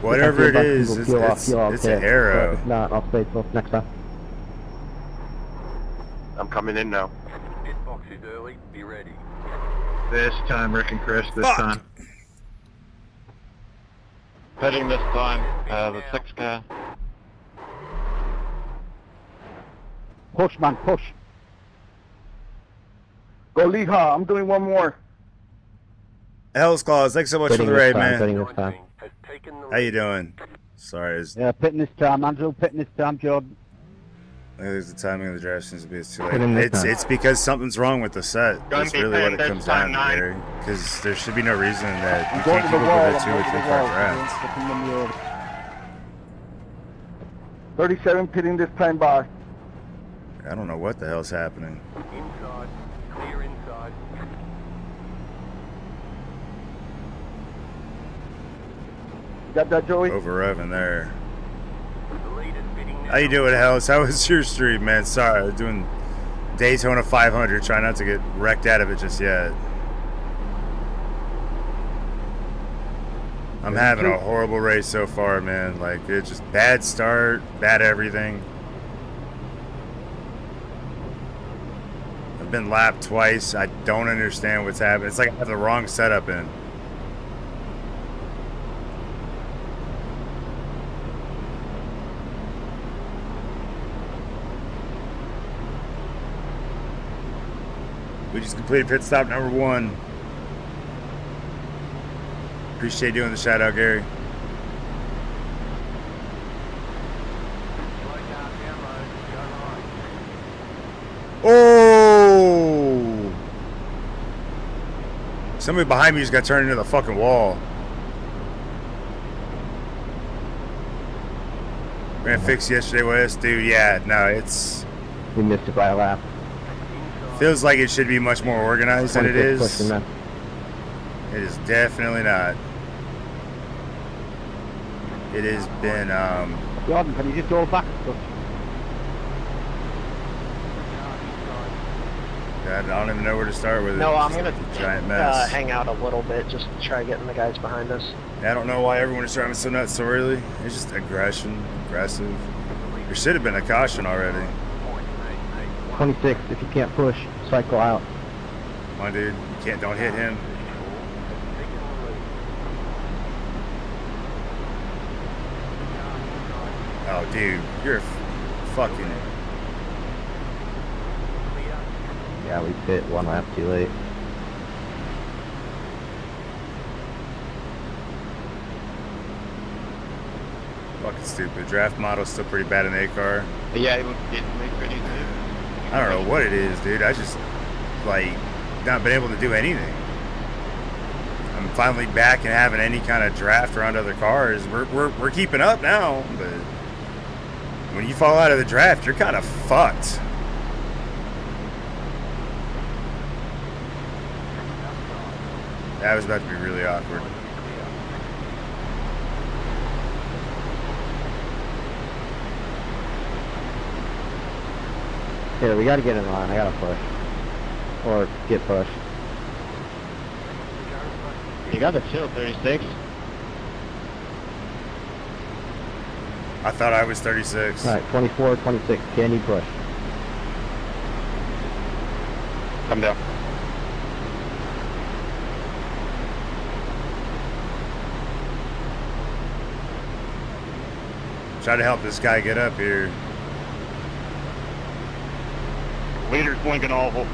Whatever it is, it's an arrow. If not, I'll stay till next time. I'm coming in now. This box is early, be ready. This time, Rick and Chris, this time. Pitting this time, the 6 car. Push, man, push. Go Leha, I'm doing 1 more. Hell's Claws, thanks so much for the raid, man. How you doing? Sorry. Yeah, pitting this time, Angelo, pitting this time, Jordan. There's the timing of the draft seems to be too late. It's because something's wrong with the set. That's really what it comes down to, Gary. Because there should be no reason that you can't keep up with a 2 or 3 car draft. 37 pitting this time by. I don't know what the hell's happening. Inside, clear inside. Got that, Joey? Over Evan there. How you doing, Hells? How was your stream, man? Sorry, I was doing Daytona 500. Trying not to get wrecked out of it just yet. I'm having a horrible race so far, man. Like, it's just bad start, bad everything. I've been lapped twice. I don't understand what's happening. It's like I have the wrong setup in. We just completed pit stop number 1. Appreciate doing the shout out, Gary. Oh! Somebody behind me just got turned into the fucking wall. Ran fixed yesterday with us, dude. Yeah, no, it's. We missed it by a lap. Feels like it should be much more organized than it is. It is definitely not. It has been, Jordan, can you just go back? God, I don't even know where to start with it. No, I'm going to hang out a little bit, just to try getting the guys behind us. I don't know why everyone is driving so nuts so early. It's just aggression, aggressive. There should have been a caution already. 26, if you can't push, cycle out. Come on, dude. You can't, don't hit him. Oh, dude. You're fucking... Yeah, we pit 1 lap too late. Fucking stupid. Draft model's still pretty bad in the A car. Yeah, it made pretty good. I don't know what it is, dude. I just, like, not been able to do anything. I'm finally back and having any kind of draft around other cars. We're keeping up now, but when you fall out of the draft, you're kind of fucked. That was about to be really awkward. Yeah, we gotta get in line. I gotta push. Or get pushed. You gotta chill, 36. I thought I was 36. Alright, 24, 26. Can you push? Come down. Try to help this guy get up here. Leader's blinking awful.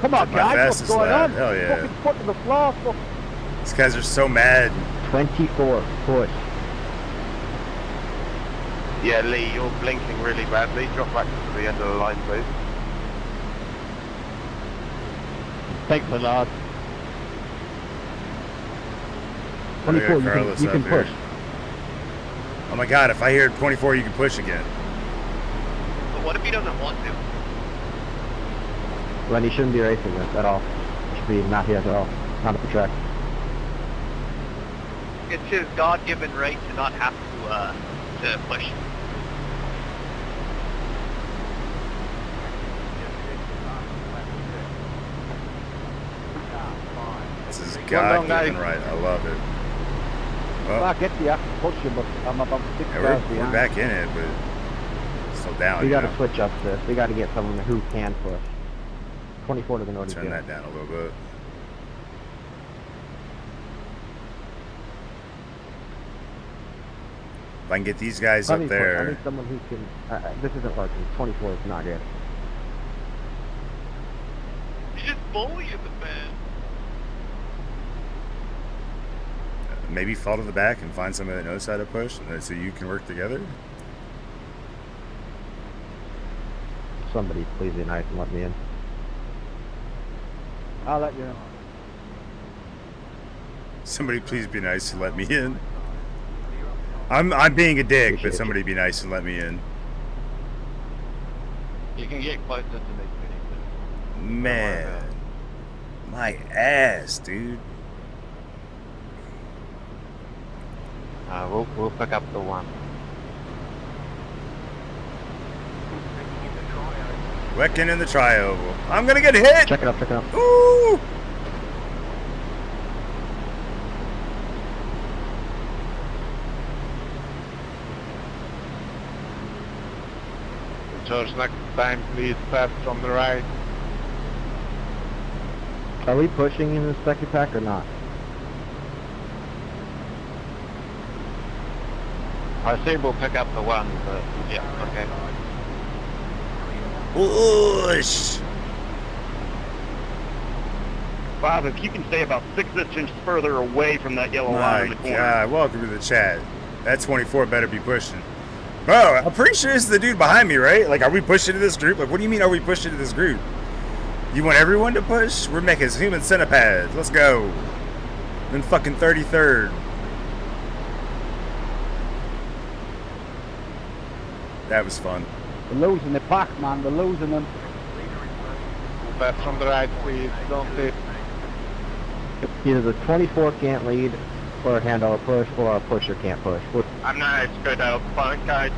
Come on, guys, what's going on? Hell yeah. Fucking foot to the floor. These guys are so mad. 24, push. Yeah, Lee, you're blinking really badly. Drop back to the end of the line, please. Thanks, Bernard. 24, you can push. Here. Oh my God, if I hear 24, you can push again. But what if he doesn't want to? Well, he shouldn't be racing this at all. He should be not here at all. Not at the track. It's his God-given right to not have to push. This is God-given right. I love it. Well, I get you. I can push you, but I'm up on 6 cars behind. We're back in it, but still down. We got to switch up this. We got to get someone who can push. 24 to the north. Turn that down a little bit. If I can get these guys up there. I need someone who can. This isn't working. 24 is not good. He's just bullying the man. Maybe fall to the back and find somebody that knows how to push, so you can work together. Somebody, please be nice and let me in. I'll let you in. Somebody, please be nice and let me in. I'm being a dick, but somebody be nice and let me in. You can get closer to me. Man, my ass, dude. We'll pick up the one. Wrecking in the tri-oval. I'm gonna get hit! Check it up, check it up. Ooh! George, next time, please pass from the right. Are we pushing in the second pack or not? I say we'll pick up the one, but yeah, okay. Whoosh! Bob, if you can stay about 6 inches further away from that yellow line in the corner. God, welcome to the chat. That 24 better be pushing. Bro, I'm pretty sure this is the dude behind me, right? Like, are we pushing to this group? Like, what do you mean are we pushing to this group? You want everyone to push? We're making human centipedes. Let's go. Then fucking 33rd. That was fun. We're losing the pack, man. We're losing them. Back from the right, please. Don't do it. Either the 24 can't lead, or handle a push, or a pusher can't push. I'm not as good at fun, guys.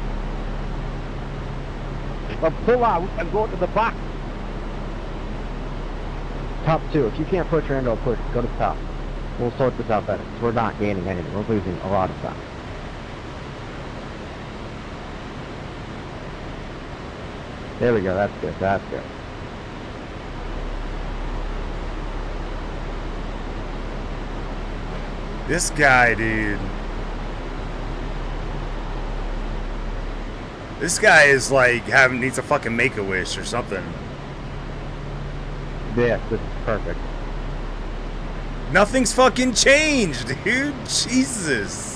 But pull out and go to the back. Top two. If you can't push or handle a push, go to the top. We'll sort this out better. We're not gaining anything. We're losing a lot of time. There we go, that's good, that's good. This guy, dude. This guy is like, needs a fucking Make-A-Wish or something. Yeah, this is perfect. Nothing's fucking changed, dude. Jesus.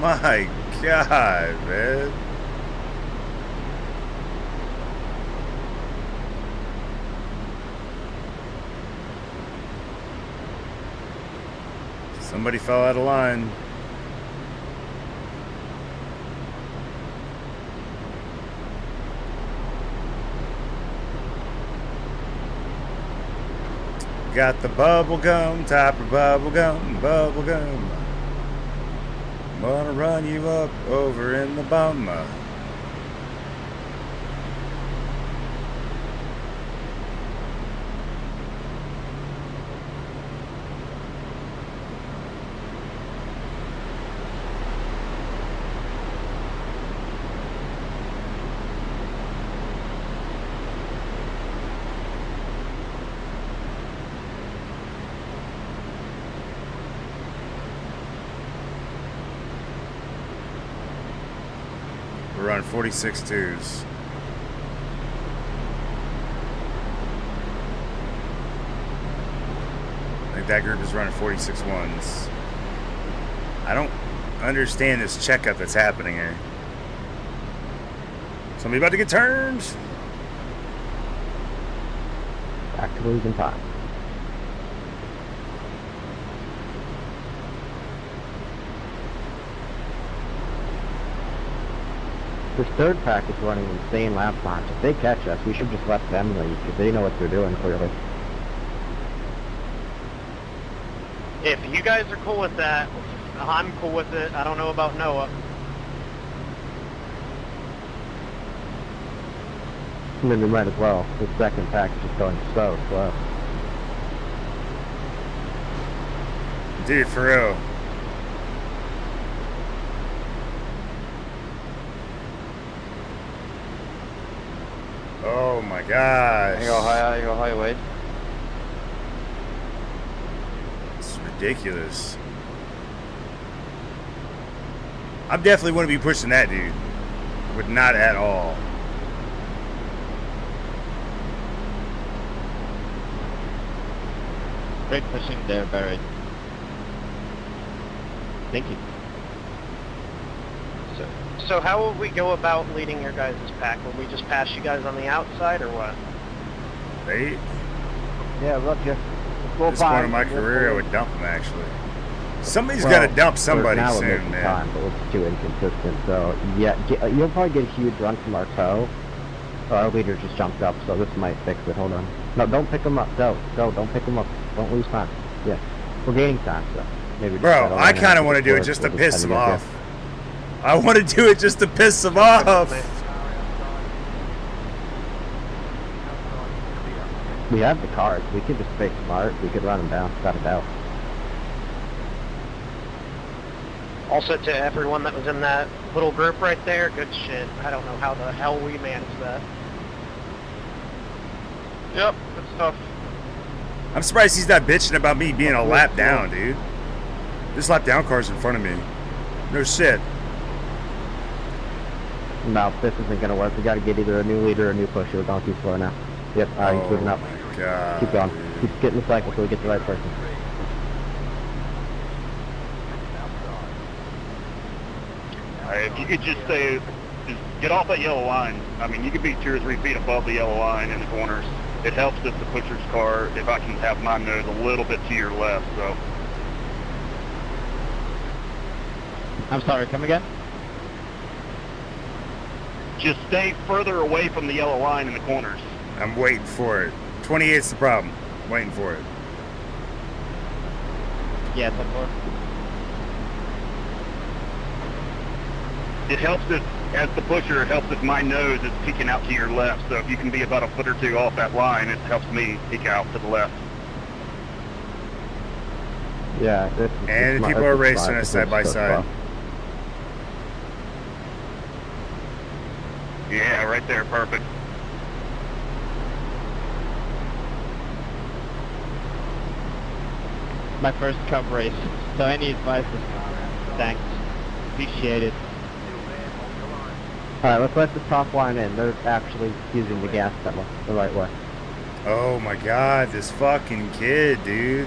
My God, man. Somebody fell out of line. Got the bubble gum, top of bubble gum, bubble gum. Gonna run you up over in the bum. We're on 46 twos. I think that group is running 46 ones. I don't understand this checkup that's happening here. Somebody about to get turned. Back to losing time. This third pack is running insane lap times. If they catch us, we should just let them lead, because they know what they're doing, clearly. If you guys are cool with that, I'm cool with it. I don't know about Noah. I mean, we might as well. The second pack is just going so slow. Dude, for real. Oh my gosh. Hang on, high Wade. This is ridiculous. I definitely wouldn't be pushing that dude. Would not at all. Great pushing there, Barrett. Thank you. So how would we go about leading your guys' pack? Would we just pass you guys on the outside or what? They? Yeah, look, you. At this point in my career, I would dump them, actually. Somebody's got to dump somebody soon, man. Time, but it's too inconsistent, so yeah, you'll probably get a huge run from our tow. Our leader just jumped up, so this might fix it. Hold on. No, don't pick him up. Go, don't pick him up. Don't lose time. Yeah, we're gaining time, so maybe. Bro, I kind of want to do it just to piss him off. I want to do it just to piss them off. We have the cards. We could just fake smart. We could run them down. Without a doubt. Also, to everyone that was in that little group right there, good shit. I don't know how the hell we managed that. Yep, that's tough. I'm surprised he's not bitching about me being a lap down, dude. This lap down car's in front of me. No shit. No, this isn't going to work. We got to get either a new leader or a new pusher. We're going too slow now. Yep, alright, he's moving up. God. Keep going. Keep getting the cycle so we get the right person. Alright, if you could just get off that yellow line. I mean, you could be 2 or 3 feet above the yellow line in the corners. It helps if the pusher's car, if I can have my nose a little bit to your left, so. I'm sorry, come again? Just stay further away from the yellow line in the corners. I'm waiting for it. 28's the problem. I'm waiting for it. Yeah, it's up for it. It helps if, as the pusher, it helps if my nose is peeking out to your left. So if you can be about 1 foot or 2 off that line, it helps me peek out to the left. Yeah. And people are racing us side by side. Yeah, right there, perfect. My first cup race, so any advice is thanks. Appreciate it. Alright, let's let the top line in. They're actually using the gas pedal the right way. Oh my god, this fucking kid, dude.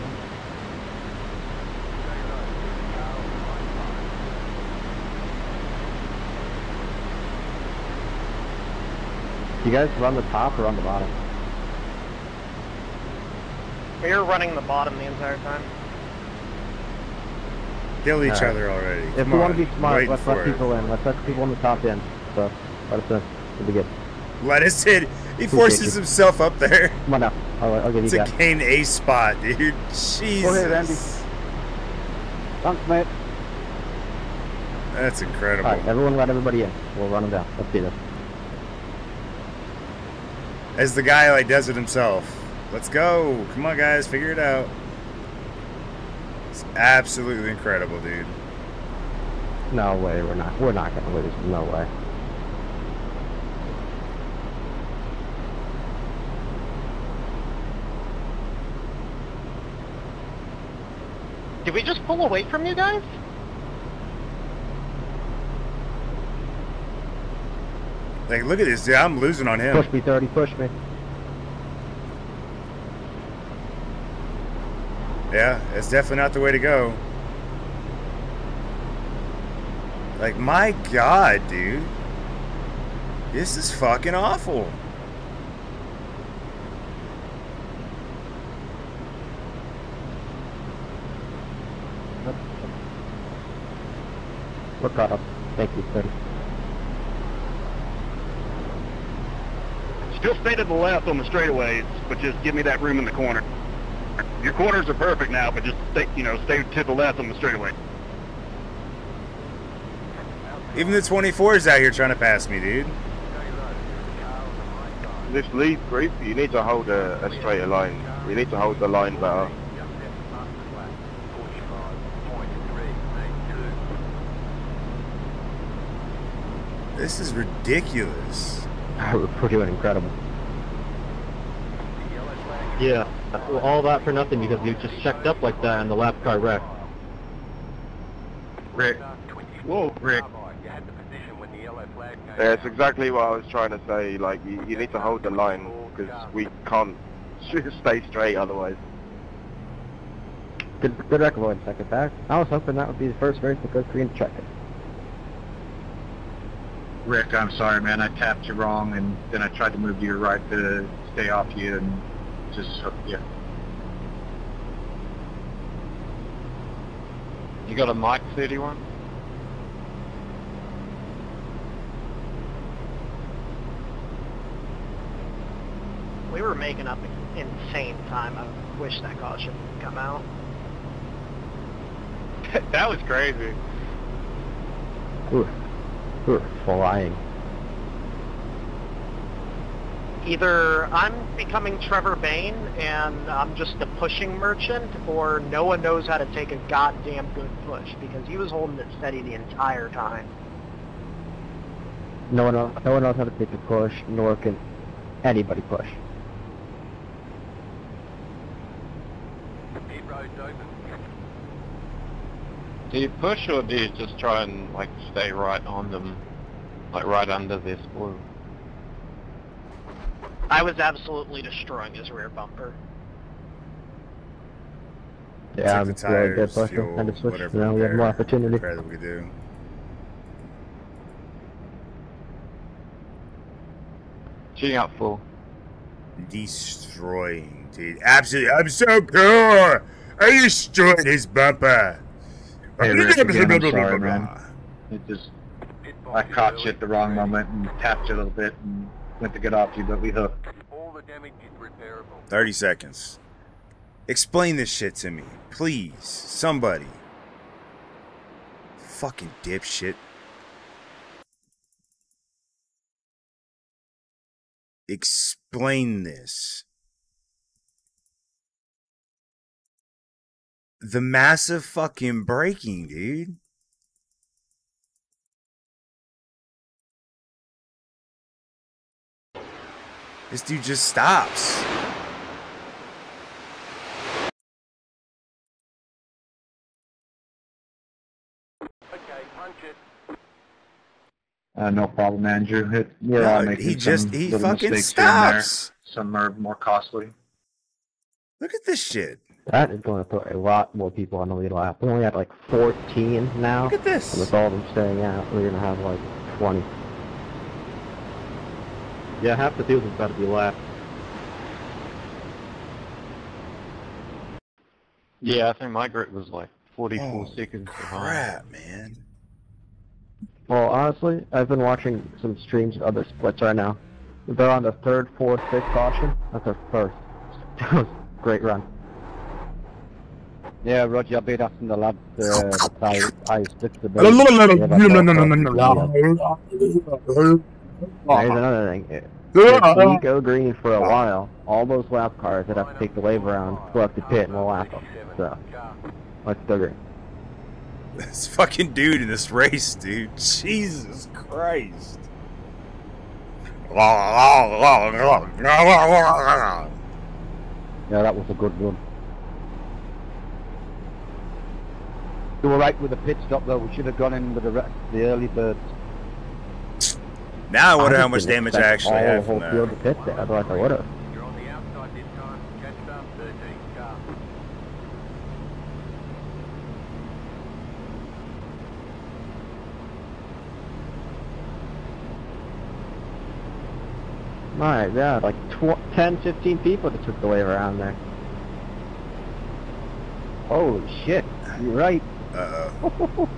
You guys run the top or on the bottom? We were running the bottom the entire time. Kill each other already. If we want to be smart, let's let people in. Let's let people on the top in. So, let us in. It'll be good. Let us in. He forces himself up there. Come on now. I'll give you that. It's a gain A spot, dude. Jesus. Go ahead, Andy. Thanks, mate. That's incredible. Alright, everyone let everybody in. We'll run them down. Let's do this. As the guy like does it himself. Let's go. Come on, guys. Figure it out. It's absolutely incredible, dude. No way. We're not going to lose. No way. Did we just pull away from you guys? Like, look at this dude. I'm losing on him. Push me, 30. Push me. Yeah, it's definitely not the way to go. Like, my God, dude. This is fucking awful. We're caught up. Thank you, 30. Still stay to the left on the straightaways, but just give me that room in the corner. Your corners are perfect now, but just stay, you know, stay to the left on the straightaway. Even the 24 is out here trying to pass me, dude. This lead group, you need to hold a straighter line. You need to hold the line better. This is ridiculous. We're doing incredible. Yeah, all that for nothing because you just checked up like that and the lap car wrecked. Rick. Whoa, Rick. That's exactly what I was trying to say. Like, you need to hold the line because we can't stay straight otherwise. Good record line, second back. I was hoping that would be the first race to go through and check it. Rick, I'm sorry, man. I tapped you wrong, and then I tried to move to your right to stay off you, and just hooked you. You got a mic, 31? We were making up an insane time. I wish that caution would come out. That was crazy. Ooh. We're flying. Either I'm becoming Trevor Bain and I'm just a pushing merchant, or no one knows how to take a goddamn good push because he was holding it steady the entire time. No one knows how to take a push, nor can anybody push. Pit road's open. Do you push or do you just try and like stay right on them, like right under this blue? I was absolutely destroying his rear bumper. Yeah, I'm really good pushing. And to switch, now we have more opportunity. We do. Shooting up full. Destroying, dude. Absolutely. I'm so cool. I destroyed his bumper. Hey, Rick, again, I'm sorry, man. It just, I caught you at the wrong moment and tapped you a little bit and went to get off you, but we hooked. 30 seconds. Explain this shit to me, please, somebody. Fucking dipshit. Explain this. The massive fucking braking, dude. This dude just stops. Okay, punch it. No problem, Andrew. He fucking stops. Some are more costly. Look at this shit. That is going to put a lot more people on the lead lap. We only had like 14 now. Look at this. And with all of them staying out, we're going to have like 20. Yeah, half the field has got to be lapped. Yeah, I think my grit was like 44 seconds behind. Crap, man. Well, honestly, I've been watching some streams of other splits right now. They're on the third, fourth, fifth caution. That's our first. That was a great run. Yeah, Roger, I beat us in the lab. I stick to the Here's another thing. If we go green for a while, all those lap cars that have to take the wave around will have to pit and we'll lap them. So, let's go green. This fucking dude in this race, dude. Jesus Christ. Yeah, that was a good one. We were right with the pit stop though, we should have gone in with the early birds. Now I wonder how much damage I actually have from that. Otherwise I would have. You're on the outside this time. Catch up 13 sharp. My God, like 10, 15 people that took the wave around there. Holy shit, you're right. Uh-oh.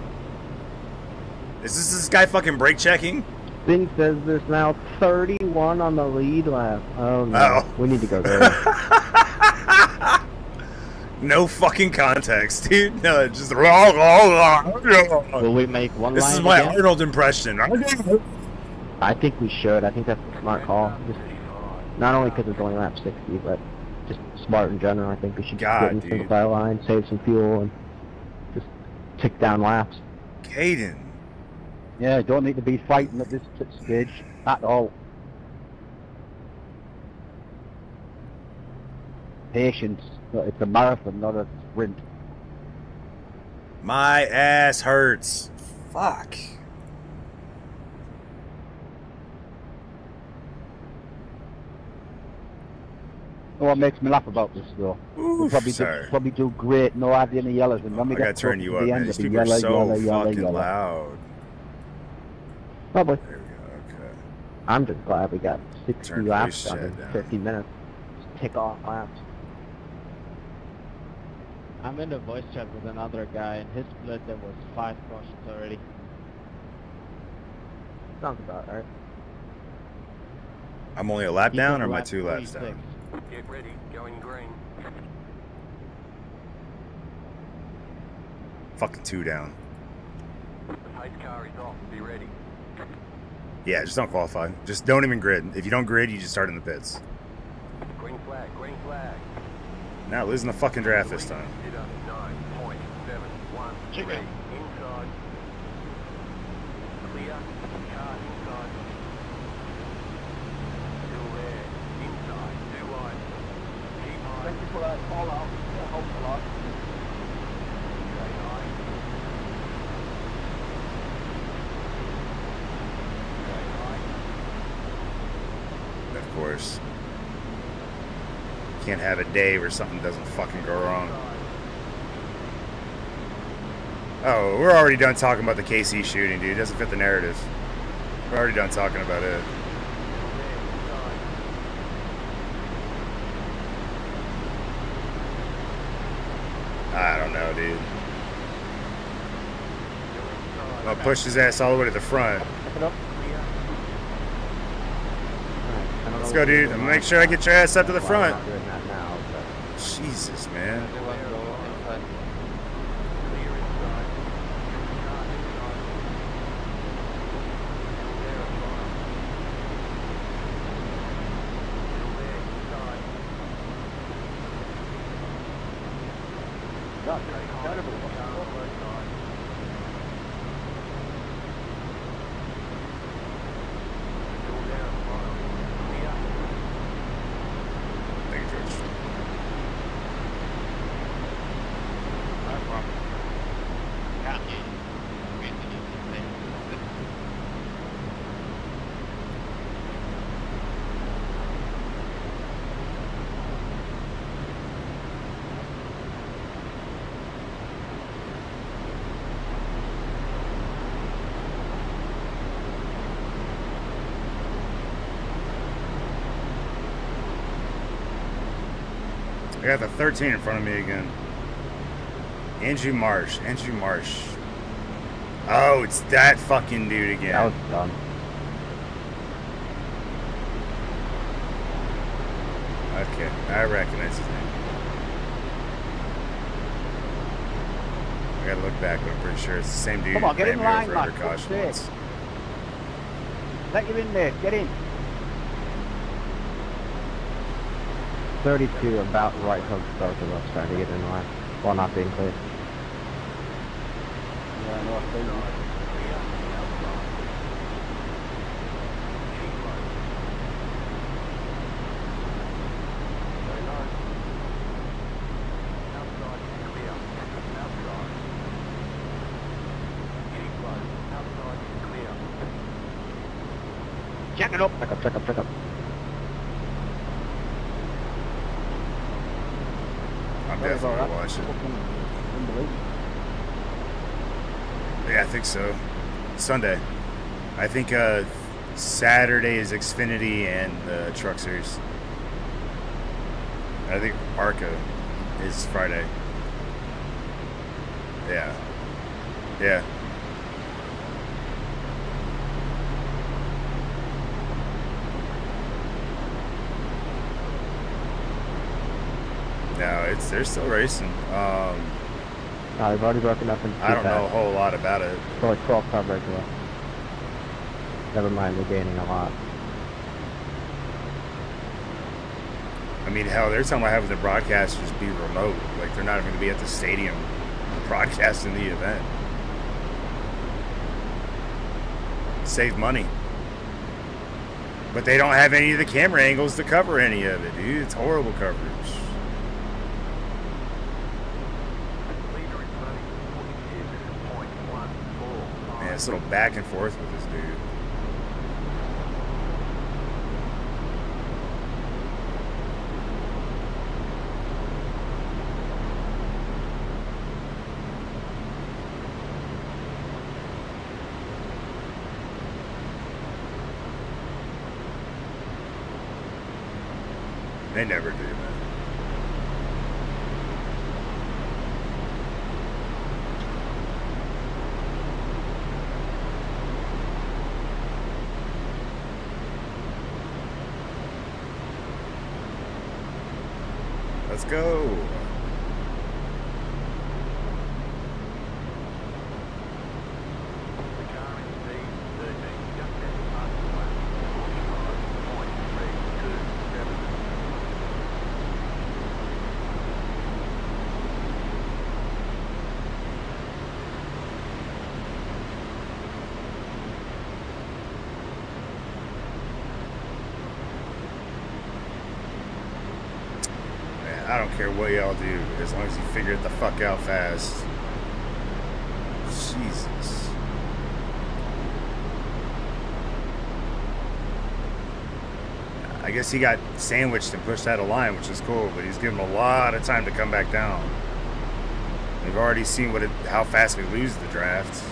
Is this guy fucking brake checking? Thing says there's now 31 on the lead lap. Oh no, we need to go there. No fucking context, dude. No, just will we make one line? This is my Arnold impression. I think we should. I think that's a smart call. Just, not only because it's only lap 60, but just smart in general. I think we should just get into the final line, save some fuel, and just tick down laps. Caden. Yeah, don't need to be fighting at this stage at all. Patience. It's a marathon, not a sprint. My ass hurts. Fuck. Oh, what makes me laugh about this though? Oof, probably do great. No idea any yellows. And when we gotta turn you up, man. These people are so fucking loud. Probably. There we go, okay. I'm just glad we got 60 laps done in 50 minutes. Just tick off laps. I'm in a voice chat with another guy, and his split there was 5 cautions already. Sounds about right. I'm only a lap down, or am I 2 laps down? Get ready, going green. Fucking 2 down. Car is off. Be ready. Yeah, just don't qualify. Just don't even grid. If you don't grid, you just start in the pits. Green flag, green flag. Now losing the fucking draft this time. Chicken. Inside. Clear. Car inside. Still there. Inside. Too wide. Keep on. Thank you for that call out. That helps a lot. Course. Can't have a day where something doesn't fucking go wrong. Oh, we're already done talking about the KC shooting, dude. It doesn't fit the narrative. We're already done talking about it. I don't know, dude. I'll push his ass all the way to the front. Let's go, dude. I'm gonna make sure I get your ass up to the front. Jesus, man. I got the 13 in front of me again. Andrew Marsh. Andrew Marsh. Oh, it's that fucking dude again. That was dumb. Okay, I recognize his name. I gotta look back, but I'm pretty sure it's the same dude. Come on, get in line, man. Let you in there. Get in. 32 about right hook start to left trying to get in line while not being clear. Yeah, no, I think. jacking up. Back up, back up, back up. I'm definitely watching. Yeah, I think so. Sunday. I think Saturday is Xfinity and the Truck Series. I think ARCA is Friday. Yeah. Yeah. No, it's they're still racing. I've already broken up. I don't know a whole lot about it. It's like 12-car break away. Never mind, we're gaining a lot. I mean, hell, they're talking about having the broadcasters be remote. Like, they're not even going to be at the stadium broadcasting the event. Save money. But they don't have any of the camera angles to cover any of it, dude. It's horrible coverage. Man, it's a little back and forth with this dude. They never do, man. Let's go. What y'all do, as long as you figure it the fuck out fast. Jesus. I guess he got sandwiched and pushed out of line, which is cool, but he's given him a lot of time to come back down. We've already seen what how fast we lose the draft.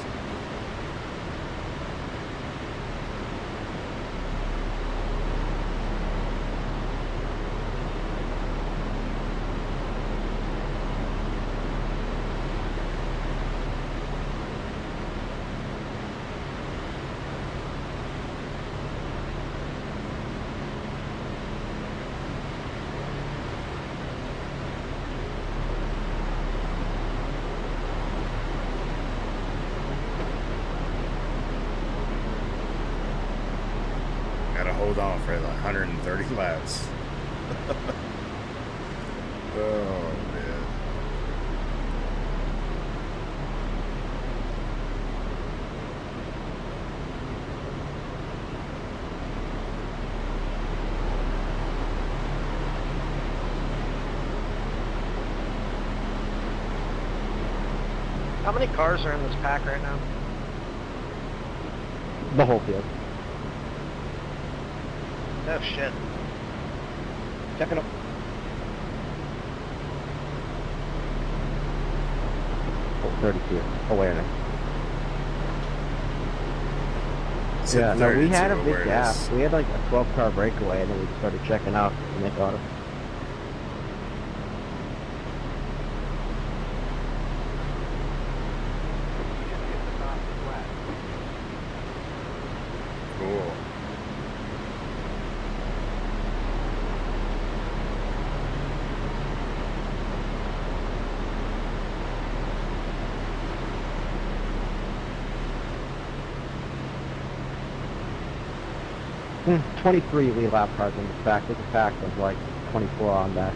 How many cars are in this pack right now? The whole field. Oh shit. Check it up. Oh, 32. Awareness. Yeah, no, we had a big gap. We had like a 12-car breakaway and then we started checking out and they got him. Hmm, 23 wheel lap cars in this pack. This pack was like 24 on that.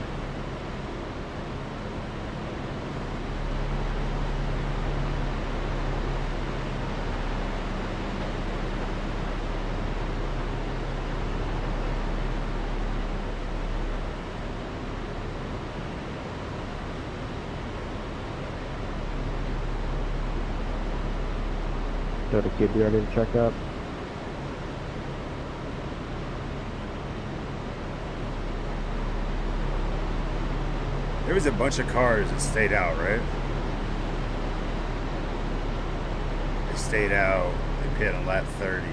So the kid, you ready to check up? There was a bunch of cars that stayed out, right? They stayed out. They pit on lap 30.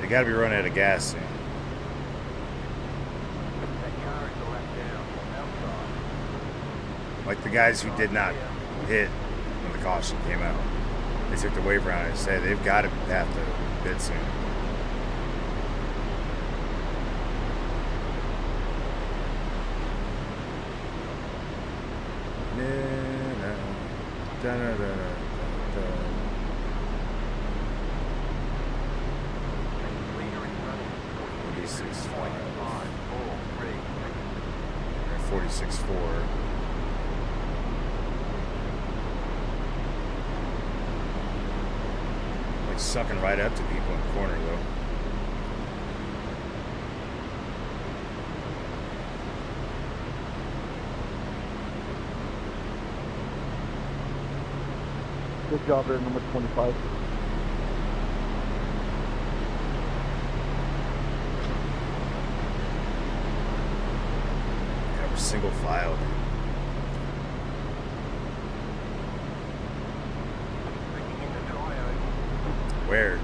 They got to be running out of gas soon. Like the guys who did not hit when the caution came out. They took the wave round and said they've got to have to pit soon. Sucking right up to people in the corner, though. Good job there, number 25. Yeah, we're single file, dude. Where?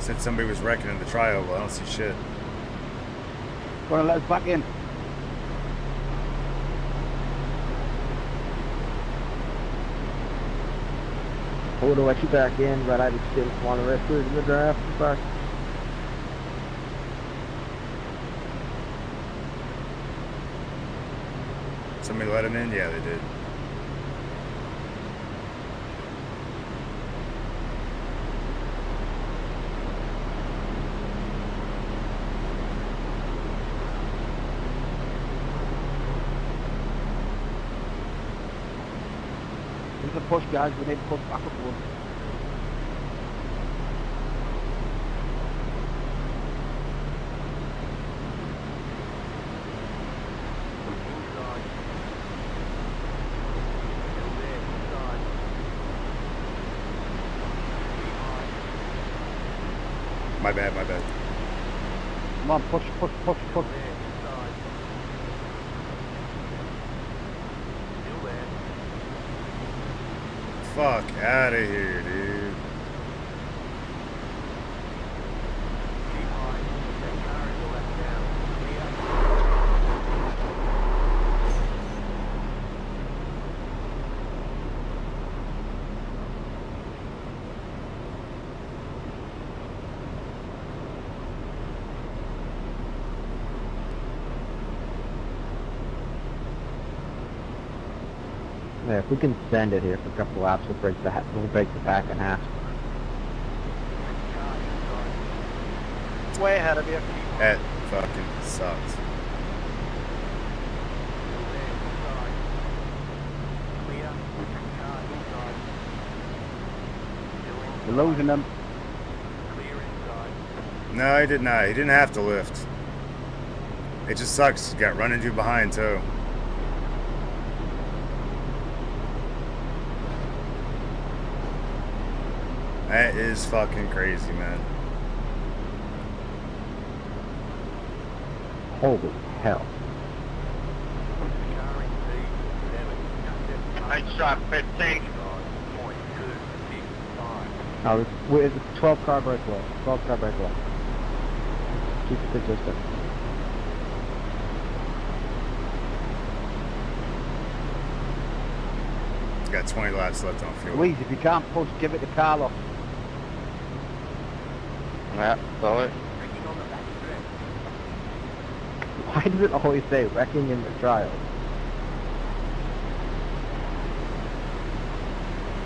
Said somebody was wrecking in the trial, but I don't see shit. Gonna let us back in. I would have let you back in, but I just didn't want to rest through the draft. Fuck. Somebody let him in? Yeah, they did. Push guys, we need to push back up one. My bad, my bad. Come on, push, push, push, push. Fuck out of here, dude. If we can send it here for a couple laps, we'll break the pack in half. Way ahead of you. That fucking sucks. We're losing them. No, he did not. He didn't have to lift. It just sucks. He got run into behind too. That is fucking crazy, man. Holy hell. Nice shot, 15. Oh, it's a 12 car break wall. 12 car break wall. Keep it consistent. It's got 20 laps left on fuel. Please, if you can't push, give it to Carlos. Yeah, solid. Why does it always say wrecking in the trial?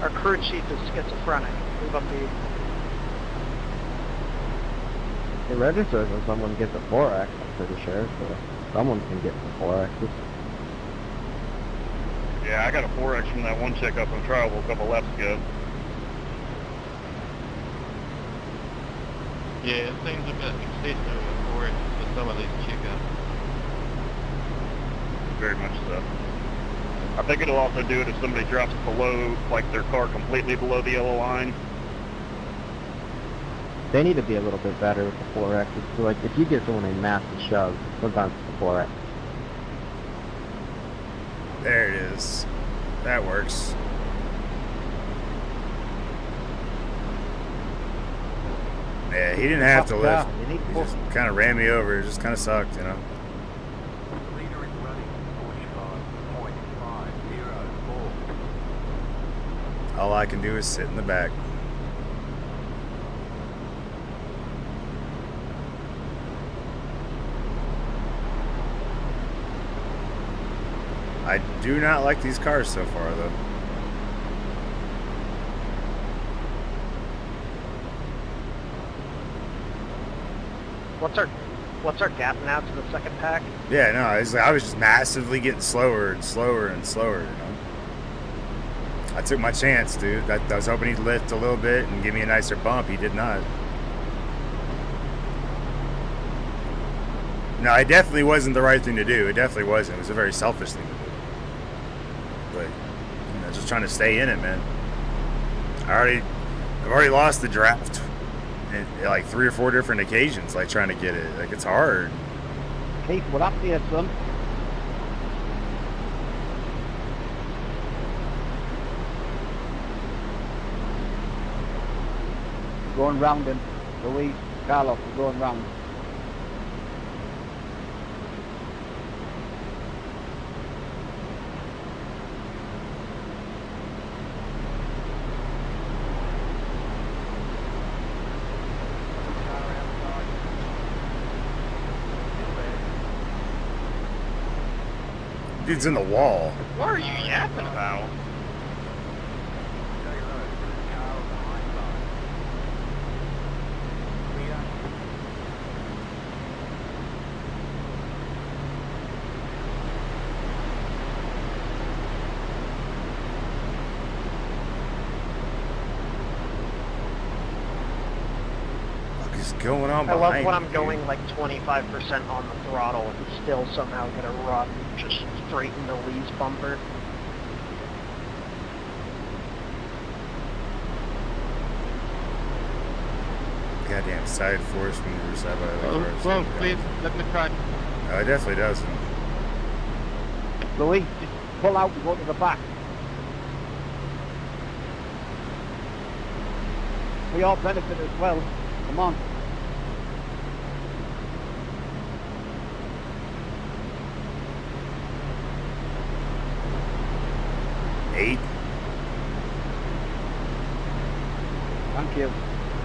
Our crew chief is schizophrenic. Move up the... It registers when someone gets a thorax, I'm pretty sure, so someone can get some thoraxes. Yeah, I got a thorax from that one checkup in trial a couple laps ago. Yeah, it seems a bit excessive for it for some of these chickens. Very much so. I think it'll also do it if somebody drops below, like their car completely below the yellow line. They need to be a little bit better with the 4X. So like, if you get someone in massive shove, sometimes it's the 4X. There it is. That works. Yeah, he didn't have to lift. He just kind of ran me over. It just kind of sucked, you know. All I can do is sit in the back. I do not like these cars so far, though. What's our gap now to the second pack? Yeah, no, it's like I was just massively getting slower and slower and slower, you know. I took my chance, dude. I was hoping he'd lift a little bit and give me a nicer bump. He did not. No, it definitely wasn't the right thing to do. It definitely wasn't. It was a very selfish thing to do. But you know, just trying to stay in it, man. I've already lost the draft in like 3 or 4 different occasions, like trying to get it. Like, it's hard. Keith, what up there, son? Going round him, Luis Carlos is going round. Dude's in the wall. What are you yapping about? What the fuck is going on behind? I love when I'm going like 25% on the throttle and still somehow gonna run just straight in the Lee's bumper. Goddamn side force maneuvers. Well, please, let me try. No, it definitely doesn't. Louis, just pull out and go to the back. We all benefit as well. Come on.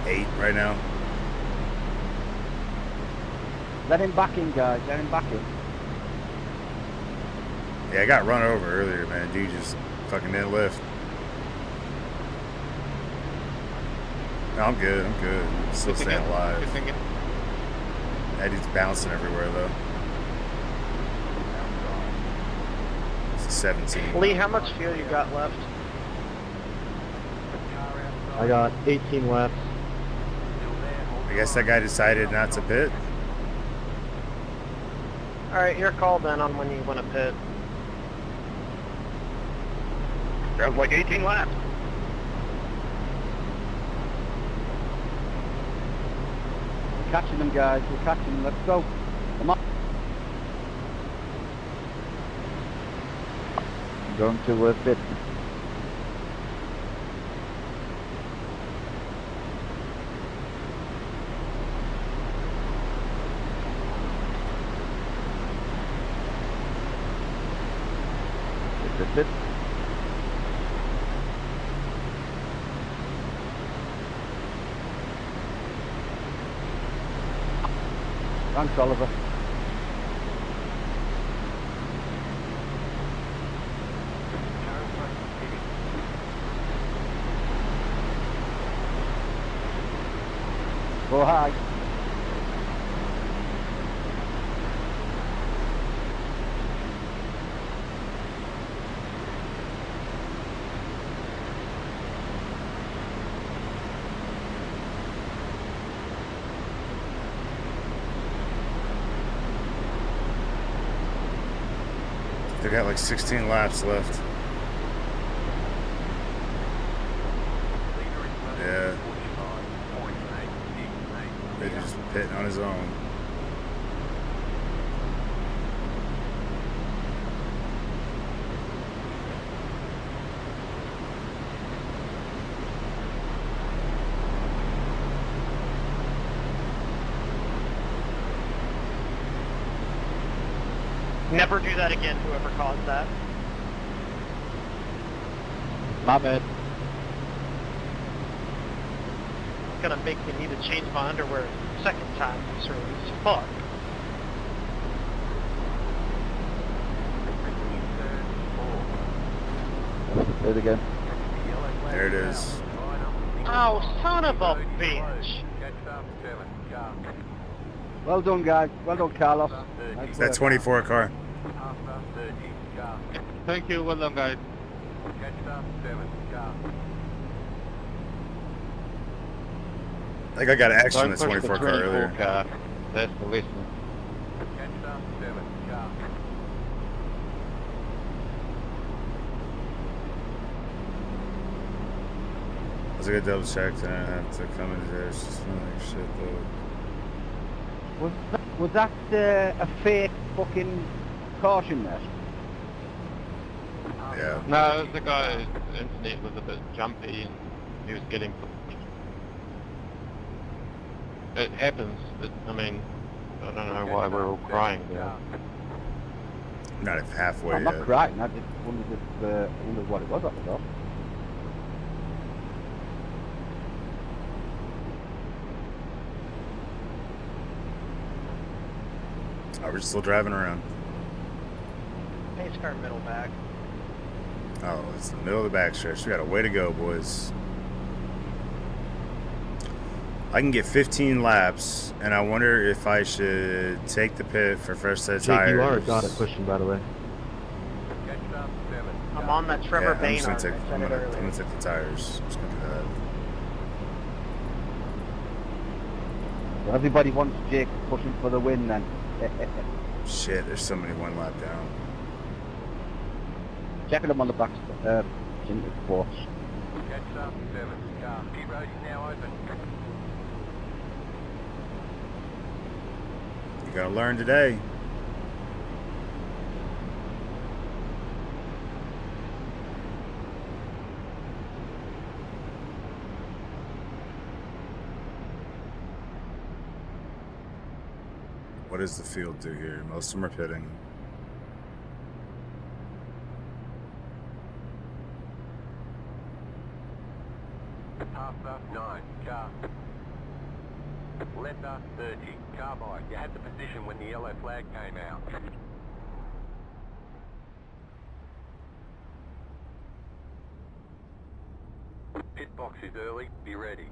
Eight right now. Let him back in, guys. Let him back in. Yeah, I got run over earlier, man. Dude just fucking didn't lift. No, I'm good. I'm good. I'm still staying alive. That dude's bouncing everywhere, though. It's a 17. Lee, how much fuel you got left? I got 18 left. I guess that guy decided not to pit. Alright, you're called then on when you want to pit. Sounds like 18 laps. We're catching them, guys. We're catching them. Let's go. Come on. I'm going to pit. Thanks, Oliver. Go high. We got like 16 laps left. Yeah. They're just pitting on his own. Never do that again, whoever caused that. My bad. It's gonna make me need to change my underwear a second time this early as fuck. Do it again. There it is. Oh, son of a bitch! Well done, guys. Well done, Carlos. That's that 24 car. Thank you. Well done, guys. I think I got an action on this 24 car earlier. That's the least. I was gonna double check, and I have to come in there. It's just not like shit though. Was that a fake fucking caution there? Yeah. No, it was the guy whose internet was a bit jumpy and he was getting. It happens. I mean, I don't know why we're all crying now. Not if halfway. I'm not crying. I just wondered if wondered what it was at the top. Oh, we're still driving around. Pace car middle back. Oh, it's the middle of the back stretch. We got a way to go, boys. I can get 15 laps, and I wonder if I should take the pit for fresh set tires. Jake, you are a god at pushing, by the way. I'm on that Trevor Bain. I'm gonna take the tires. I'm just gonna do that. Well, everybody wants Jake pushing for the win, then. Shit, there's somebody one lap down. Checking them on the back porch. You gotta learn today. What does the field do here? Most of them are pitting. Half past 9, car. Left after 30, car by. You had the position when the yellow flag came out. Pit box is early, be ready.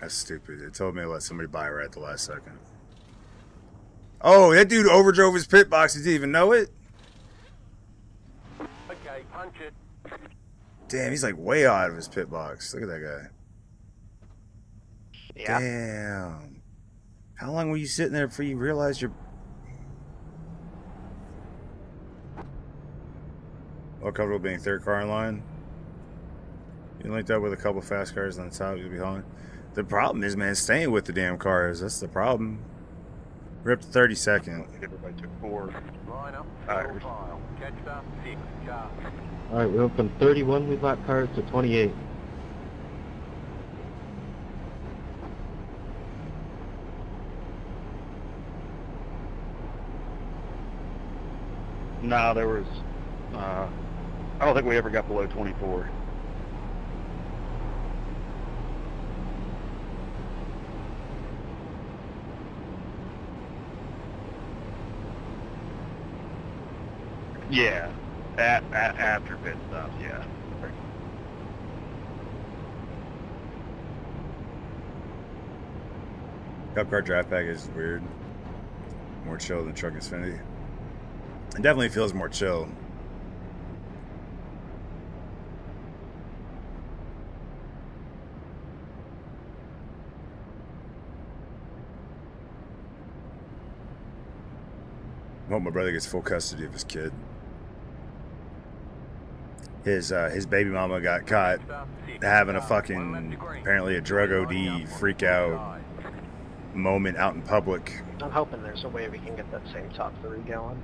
That's stupid. They told me to let somebody buy right at the last second. Oh, that dude overdrove his pit box. He didn't even know it. Okay, punch it. Damn, he's like way out of his pit box. Look at that guy. Yeah. Damn. How long were you sitting there before you realized you're... Well, comfortable being third car in line. You linked up with a couple fast cars on the top. You'll be hauling. The problem is, man, staying with the damn cars. That's the problem. We're up to 32nd. Everybody took 4. Alright, we went from 31 lead lap cars to 28. Nah, there was... I don't think we ever got below 24. Yeah, after pit stops, yeah. Cup car draft package is weird. More chill than Truck Infinity. It definitely feels more chill. I hope my brother gets full custody of his kid. His baby mama got caught having a fucking, apparently a drug OD freak out moment out in public. I'm hoping there's a way we can get that same top 3 going.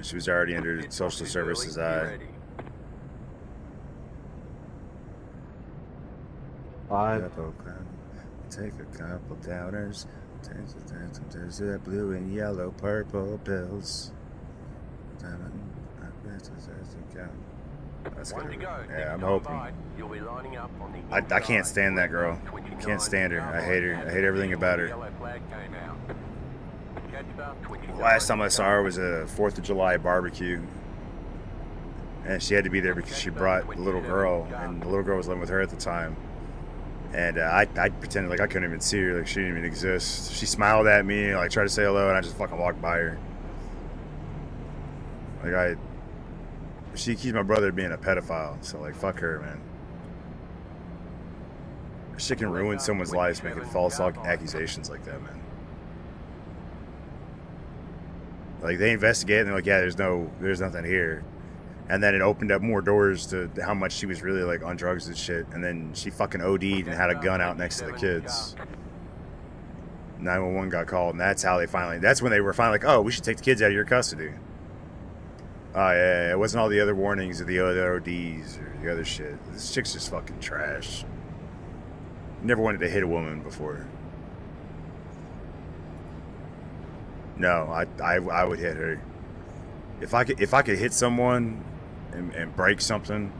She was already under social services eye. 5. Take a couple downers. There's that blue and yellow, purple pills. Yeah, I'm hoping. I can't stand that girl. I can't stand her. I hate her. I hate everything about her. The last time I saw her was a 4th of July barbecue. And she had to be there because she brought the little girl, and the little girl was living with her at the time. And I pretended like I couldn't even see her, like she didn't even exist. She smiled at me, like tried to say hello, and I just fucking walked by her. Like she accused my brother of being a pedophile, so like fuck her, man. She can ruin someone's life making false accusations like that, man. Like they investigate and they're like, yeah, there's nothing here. And then it opened up more doors to how much she was really like on drugs and shit. And then she fucking OD'd and had a gun out next to the kids. 911 got called, and that's how they finally, that's when they were finally like, oh, we should take the kids out of your custody. Oh yeah, it wasn't all the other warnings or the other ODs or the other shit. This chick's just fucking trash. Never wanted to hit a woman before. No, I would hit her. If I could hit someone and break something,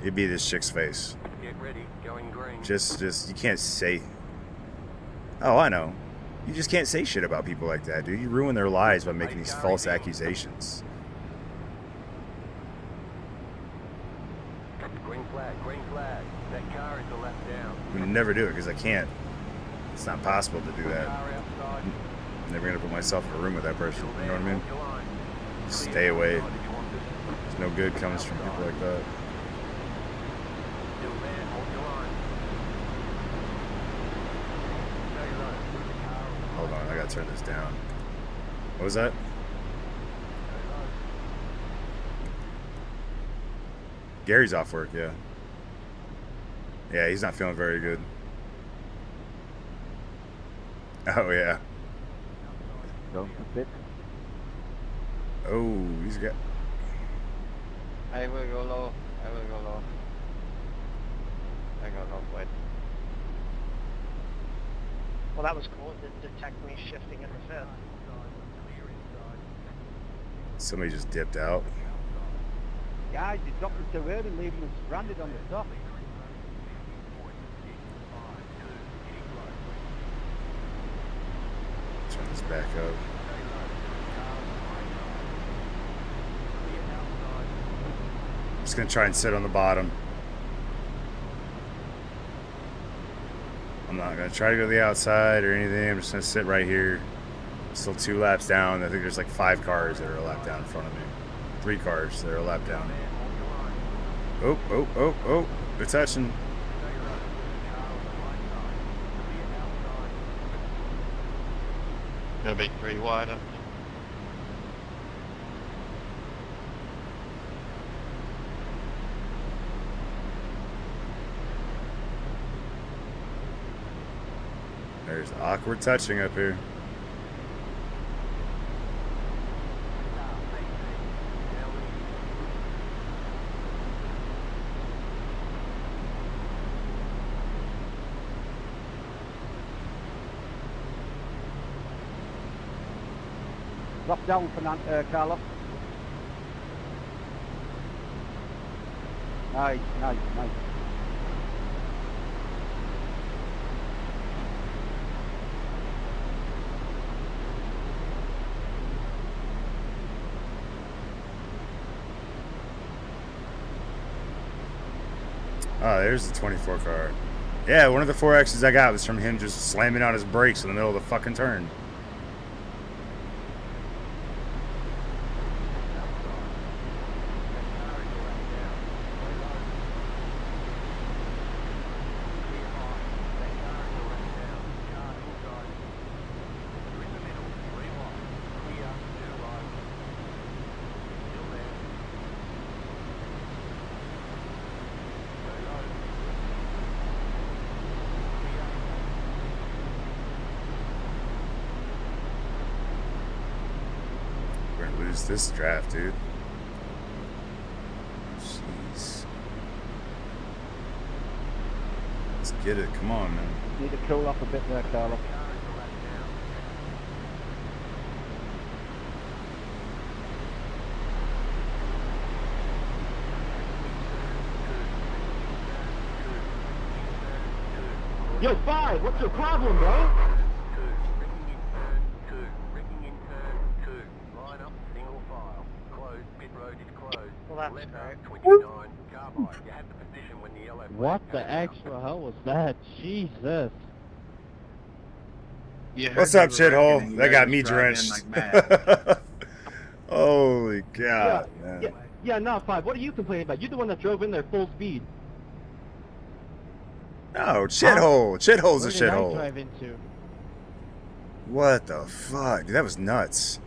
it'd be this chick's face. Get ready, going green. Just you can't say. Oh, I know. You just can't say shit about people like that, dude. You ruin their lives by making these false accusations. Green flag, green flag. That car is the left down. We never do it because I can't. It's not possible to do that. I'm never gonna put myself in a room with that person. You know what I mean? Stay away. There's no good comes from people like that. Hold on, I gotta turn this down. What was that? Gary's off work, yeah. Yeah, he's not feeling very good. Oh, yeah. Oh, he's got. I will go low. I will go low. I got no point. Well, that was cool. It didn't detect me shifting in the fifth. Somebody just dipped out. Yeah, the doctor to where and leaving us stranded on the top. Turn this back up. Just gonna try and sit on the bottom. I'm not gonna try to go to the outside or anything. I'm just gonna sit right here. Still 2 laps down. I think there's like 5 cars that are a lap down in front of me. 3 cars that are a lap down. Oh, oh, oh, oh. They're touching. Gonna be 3 wide up. There's awkward touching up here. Drop down for Carlos. Nice, nice, nice. Oh, there's the 24 car. Yeah, one of the 4X's I got was from him just slamming on his brakes in the middle of the fucking turn. This draft, dude. Jeez. Let's get it. Come on, man. Need to cool off a bit there, Carlo. Yo, Five, what's your problem, bro? What the actual hell was that? Jesus. What's up, shithole? That got me drenched. Holy God, man. Yeah, no, Five, what are you complaining about? You're the one that drove in there full speed. No, shithole. Shithole's a shithole. What did I drive into? What the fuck? Dude, that was nuts.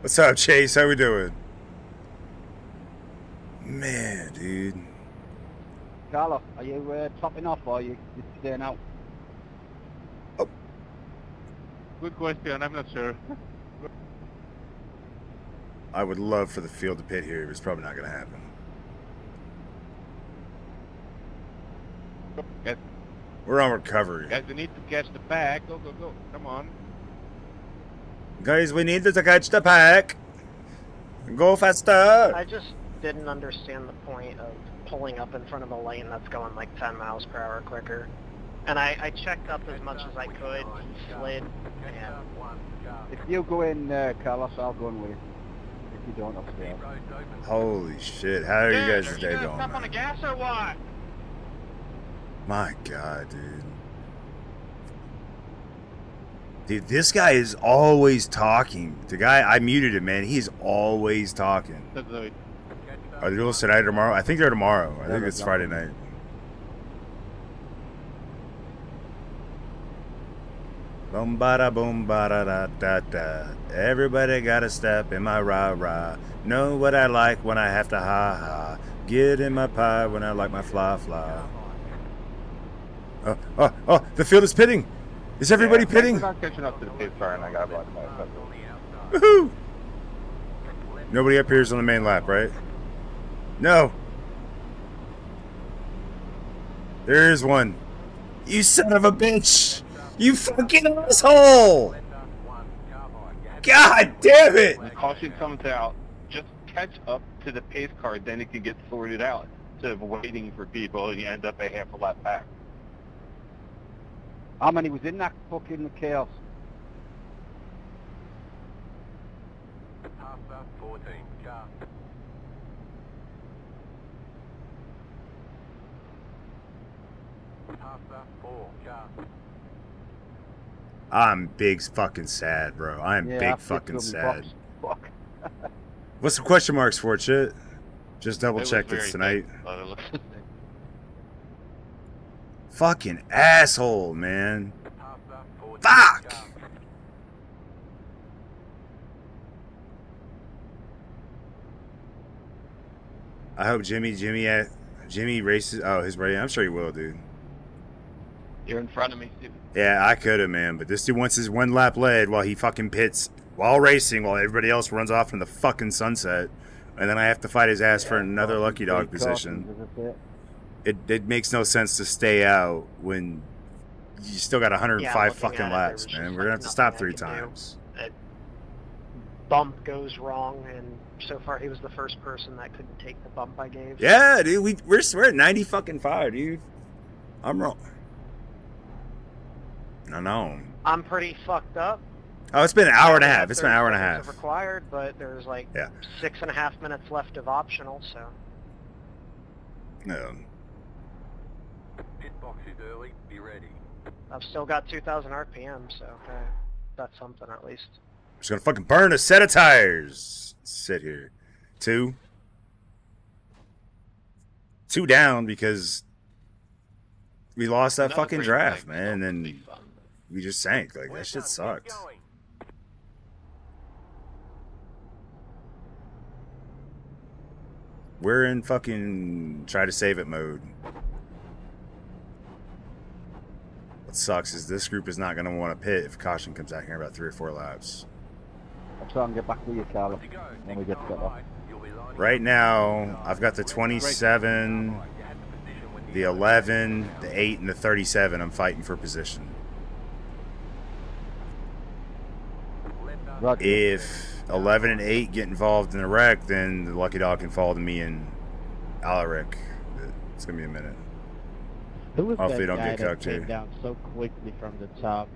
What's up, Chase? How we doing? Man, dude. Carlo, are you topping off or are you staying out? Oh. Good question. I'm not sure. I would love for the field to pit here, but it's probably not going to happen. Yes. We're on recovery. Guys, we need to catch the pack. Go, go, go. Come on. Guys, we need to catch the pack. Go faster. I just didn't understand the point of pulling up in front of a lane that's going like 10 miles per hour quicker. And I checked up as much as I could. He slid. And if you go in, Carlos, I'll go in with you. If you don't, I'll stay. Holy shit. How are you guys today going? Stop on the gas or what? My God, dude. Dude, this guy is always talking. The guy, I muted him, man. He's always talking. Are they doing tonight or tomorrow? I think they're tomorrow. I think it's Friday night. Boom, ba da, boom, ba da, da, da, da. Everybody got a step in my rah, rah. Know what I like when I have to ha, ha. Get in my pie when I like my fly, fly. Oh, the field is pitting. Is everybody pitting? I'm catching up to the pit, sorry, and I got blocked by it. Woohoo! Nobody up here is on the main lap, right? No. There is one. You son of a bitch! You fucking asshole! God damn it! When caution comes out, just catch up to the pace car, then it can get sorted out. Instead of waiting for people, and you end up a half a lap back. How many was in that fucking chaos? I'm big fucking sad, bro. I'm big fucking sad. Fuck. What's the question marks for it, shit? Just double check this tonight. Fucking asshole, man. Fuck! I hope Jimmy races. Oh, his right. I'm sure he will, dude. You're in front of me, Steve. Yeah, I could have, man. But this dude wants his one lap lead while he fucking pits while racing, while everybody else runs off in the fucking sunset, and then I have to fight his ass for another lucky dog position. It makes no sense to stay out when you still got 105 fucking laps, man. We're going to have to stop 3 times. A bump goes wrong, and so far he was the first person that couldn't take the bump I gave. Yeah, dude, we're at 90 fucking 5, dude. I'm wrong. I know. I'm pretty fucked up. Oh, it's been an hour and a half. It's been an hour and a half. Required, but there's like 6.5 minutes left of optional, so. No. Boxes early, be ready. I've still got 2,000 RPM, so that's something at least. I'm just gonna fucking burn a set of tires. Sit here. Two down because we lost that fucking draft, man, and then we just sank. Like, that shit sucked. We're in fucking try to save it mode. Sucks is this group is not going to want to pit if caution comes out here in about 3 or 4 laps. I'll try and get back to you, Carlo, when we get together. Right now, I've got the 27, the 11, the 8, and the 37. I'm fighting for position. If 11 and 8 get involved in the wreck, then the lucky dog can fall to me and Alaric. It's going to be a minute. Who was that guy that came down so quickly from the top?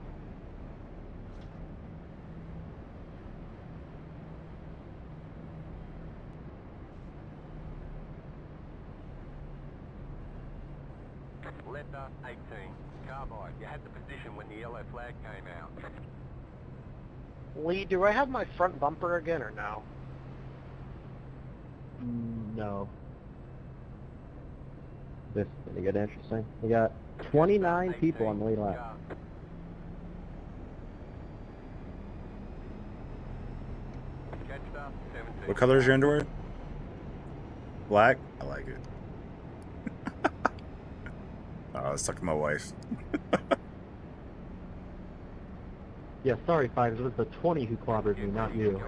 Letter 18, Carbide, you had the position when the yellow flag came out. Lee, do I have my front bumper again or no? No. This is going to get interesting. We got 29 people on the lead lap. What color is your underwear? Black? I like it. Oh, I was talking to my wife. Yeah, sorry, Fighters. It was the 20 who clobbered me, not you.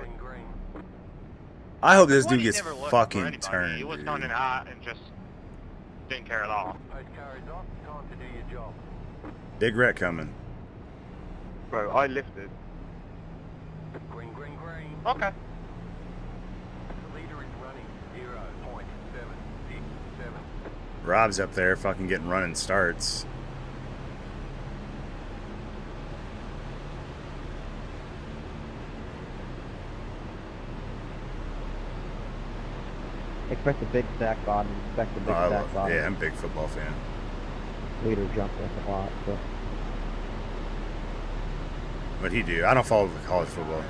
I hope this dude gets fucking turned. He was coming in hot and just didn't care at all. Big wreck coming. Bro, I lifted. Green, green, green. Okay. The leader is running 0.767. Rob's up there fucking getting running starts. Expect a big stack, Bob. Expect a big stack, Bob. Yeah, I'm a big football fan. Leader jumped us a lot, but. What he do? I don't follow college football.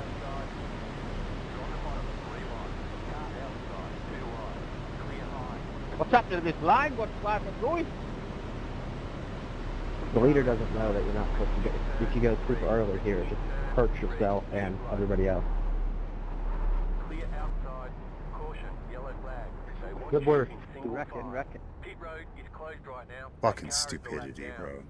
What's up to this line? What's going? The leader doesn't know that you're not supposed to go. If you go super early here, it just hurts yourself and everybody else. Good work. Reckon. Pit road is closed right now. Fucking stupidity, bro.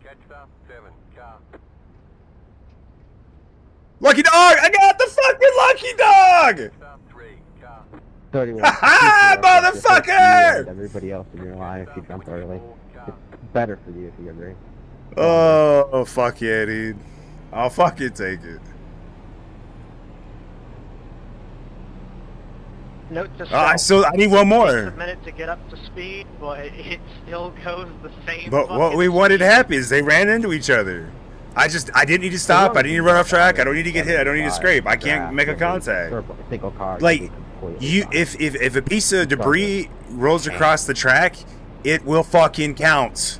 Lucky dog! I got the fucking lucky dog! 31. Ha ha! Motherfucker! Everybody else in your line, if you jump early, it's better for you if you agree. Oh, fuck yeah, dude. I'll fucking take it. Note to self, I need one more. Takes a minute to get up to speed, but it still goes the same. But what we wanted to happen is they ran into each other. I didn't need to stop. I didn't need to run off track. I don't need to get hit. I don't need to scrape. I can't make a contact. Like you, if a piece of debris rolls across the track, it will fucking count.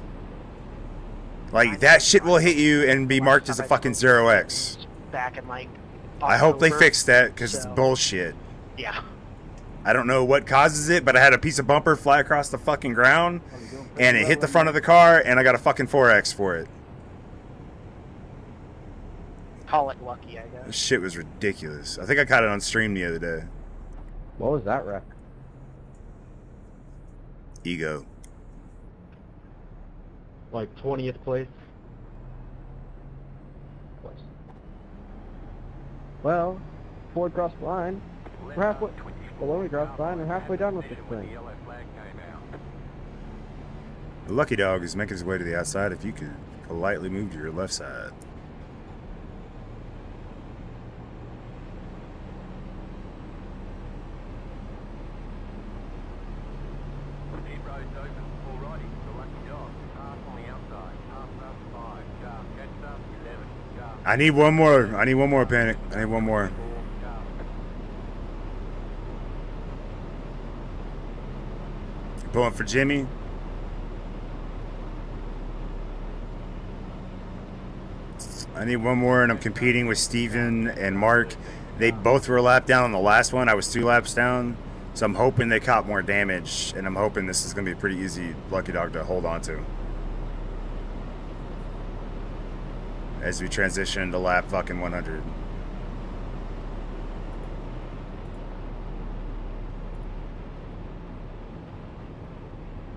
Like that shit will hit you and be marked as a fucking 0x. I hope they fix that because it's bullshit. Yeah. I don't know what causes it, but I had a piece of bumper fly across the fucking ground, and it hit the front of the car, and I got a fucking 4X for it. Call it lucky, I guess. This shit was ridiculous. I think I caught it on stream the other day. What was that wreck? Ego. Like 20th place? Well, Ford crossed the line. We're halfway. Maloney drops by and halfway done with this thing. The lucky dog is making his way to the outside. If you could politely move to your left side. I need one more. I need one more, Panic. I need one more. Going for Jimmy. I need one more, and I'm competing with Steven and Mark. They both were a lap down on the last one. I was 2 laps down, so I'm hoping they caught more damage, and I'm hoping this is going to be a pretty easy lucky dog to hold on to as we transition to lap fucking 100.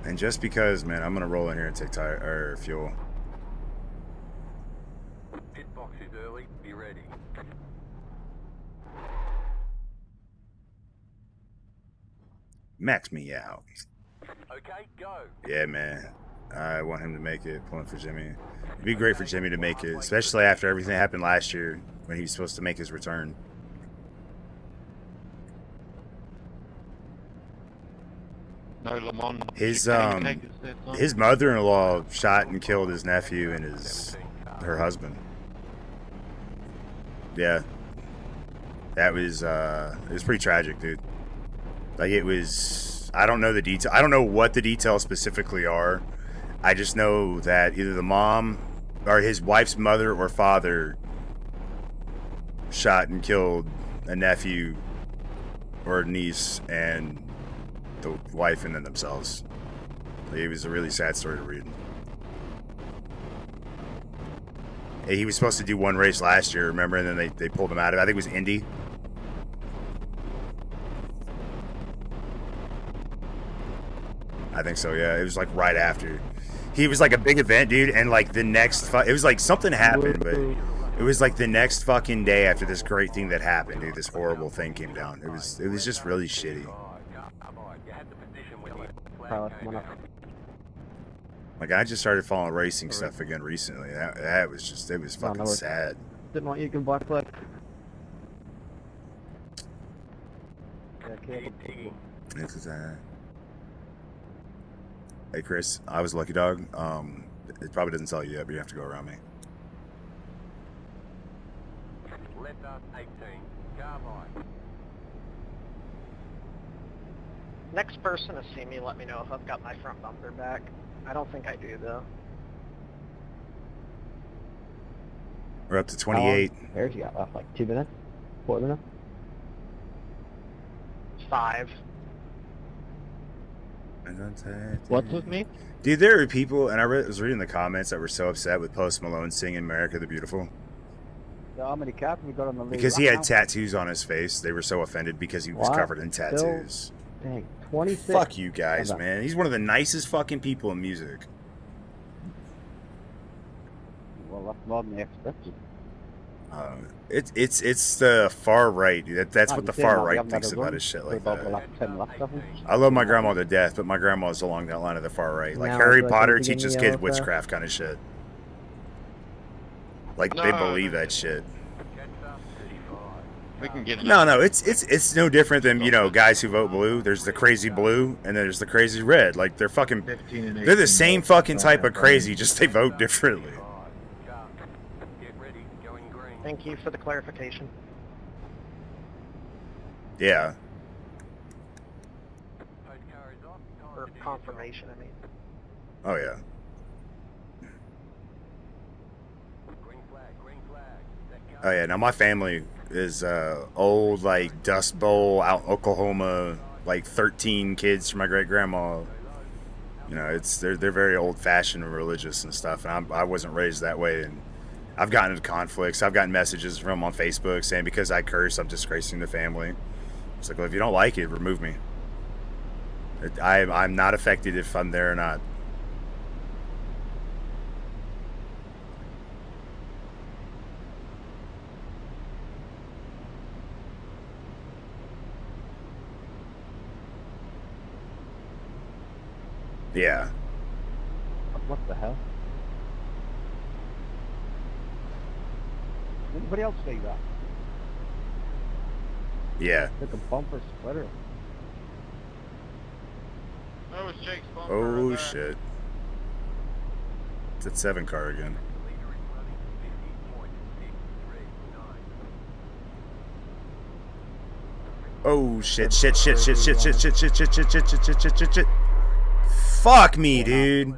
And just because, man, I'm gonna roll in here and take tire or fuel. Pit box is early. Be ready. Max me out. Okay, go. Yeah, man. I want him to make it. Pulling for Jimmy. It'd be great for Jimmy to make it, especially after everything happened last year when he was supposed to make his return. No, Lamont. His mother-in-law shot and killed his nephew and her husband. Yeah, that was it was pretty tragic, dude. Like it was. I don't know the detail. I don't know what the details specifically are. I just know that either the mom or his wife's mother or father shot and killed a nephew or a niece and the wife and then themselves. It was a really sad story to read. He was supposed to do one race last year, remember? And then they pulled him out of it. I think it was Indy. I think so, yeah. It was like right after. He was like a big event, dude. And like the next, it was like something happened, but it was like the next fucking day after this great thing that happened, dude. This horrible thing came down. It was just really shitty. Like, I just started following racing stuff again recently. That was just, it was fucking sad. Didn't want you to black flag. Hey, Chris, I was a lucky dog. It probably doesn't tell you yet, but you have to go around me. Left up 18. Carbine. Next person to see me, let me know if I've got my front bumper back. I don't think I do, though. We're up to 28. There's you got left, like 2 minutes? 4 minutes? 5. What's with me? Dude, there are people, and I was reading the comments that were so upset with Post Malone singing America the Beautiful. Because he had tattoos on his face. They were so offended because he was covered in tattoos. Dang, 26. Fuck you guys, man. He's one of the nicest fucking people in music. Well, that's more than expected. It's the far right. That's what the far right thinks about his shit like that. I love my grandma to death, but my grandma's along that line of the far right. Like Harry Potter teaches kids witchcraft kind of shit. Like they believe that shit. No, it's no different than, you know, guys who vote blue. There's the crazy blue, and then there's the crazy red. Like, they're fucking, they're the same fucking type of crazy, just they vote differently. Thank you for the clarification. Yeah. For confirmation, I mean. Oh, yeah. Oh, yeah, now my family is old, like Dust Bowl out in Oklahoma, like 13 kids from my great grandma. You know, it's they're very old fashioned and religious and stuff. And I wasn't raised that way, and I've gotten into conflicts. I've gotten messages from them on Facebook saying because I curse, I'm disgracing the family. It's like, well, if you don't like it, remove me. I'm not affected if I'm there or not. Yeah. What the hell? Anybody else say that? Yeah. Like a bumper splitter. That was Jake's bumper. Oh shit! It's that 7 car again. Oh shit! Shit! Shit! Shit! Shit! Shit! Shit! Shit! Shit! Shit! Shit! Shit! Shit! Shit! Shit! Fuck me, dude.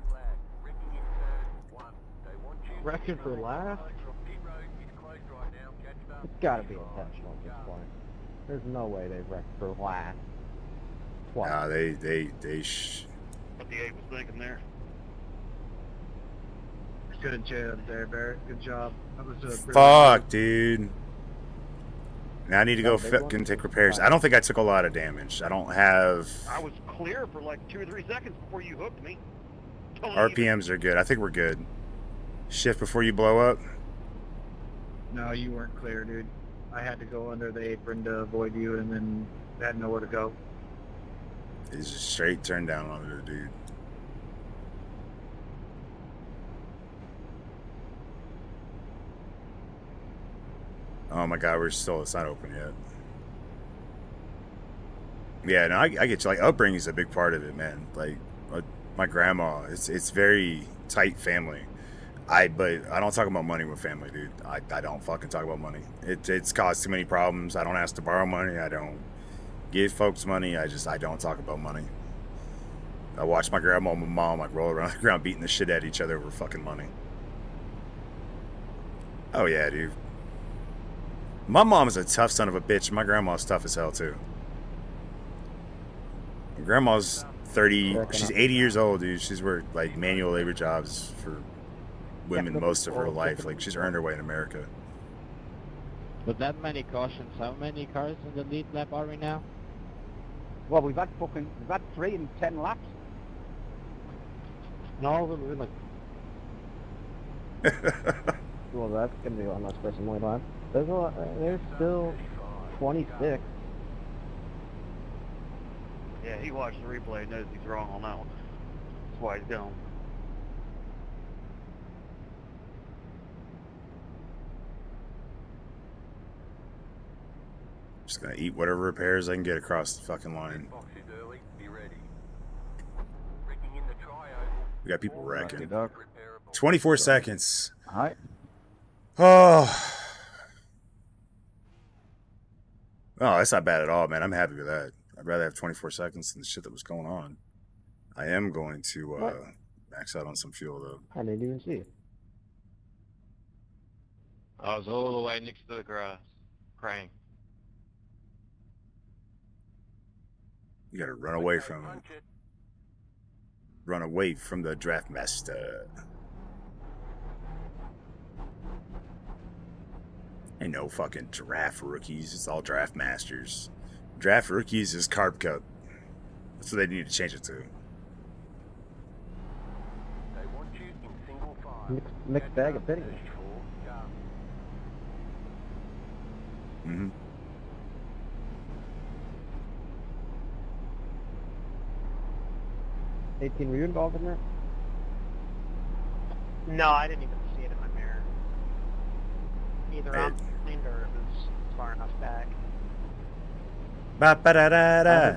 Reckon for last? It's gotta be intentional at this point. There's no way they wrecked for last. Nah, what the ape was thinking there. Good job there, Barrett. Good job. That was a fuck, dude. Now I need to go take repairs. I don't think I took a lot of damage. I don't have... I was clear for like 2 or 3 seconds before you hooked me. RPMs are good. I think we're good. Shift before you blow up. No, you weren't clear, dude. I had to go under the apron to avoid you and then had nowhere to go. He's a straight turn down on the dude. Oh my God, it's not open yet. Yeah, no, I get you. Like, upbringing is a big part of it, man. Like, my grandma, it's very tight family. But I don't talk about money with family, dude. I don't fucking talk about money. It's caused too many problems. I don't ask to borrow money. I don't give folks money. I don't talk about money. I watch my grandma and my mom like roll around the ground beating the shit at each other over fucking money. Oh yeah, dude. My mom is a tough son of a bitch. My grandma's tough as hell too. My grandma's 30. She's 80 years old, dude. She's worked like manual labor jobs for women most of her life. Like, she's earned her way in America. With that many cautions, how many cars in the lead lap are we now? Well, we've had 3 in 10 laps. And all of them are like... Well, that's gonna be a lot less person going on. There's a lot, there's still 26. Yeah, he watched the replay and knows he's wrong on that one. That's why he's down. Just gonna eat whatever repairs I can get across the fucking line. We got people wrecking. 24 seconds. All right. Oh. Oh, that's not bad at all, man. I'm happy with that. I'd rather have 24 seconds than the shit that was going on. I am going to max out on some fuel, though. I didn't even see it. I was all the way next to the grass, crying. You gotta run away from him. Run away from the DraftMaster. Ain't no fucking draft rookies. It's all DraftMasters. Draft rookies is Carb Cup. That's what they need to change it to. They want you in single file. Mixed bag of pitting. Mm-hmm. Were you involved in that? No, I didn't even see it in my mirror. Either on the scene or it was far enough back. Ba-ba-da-da-da.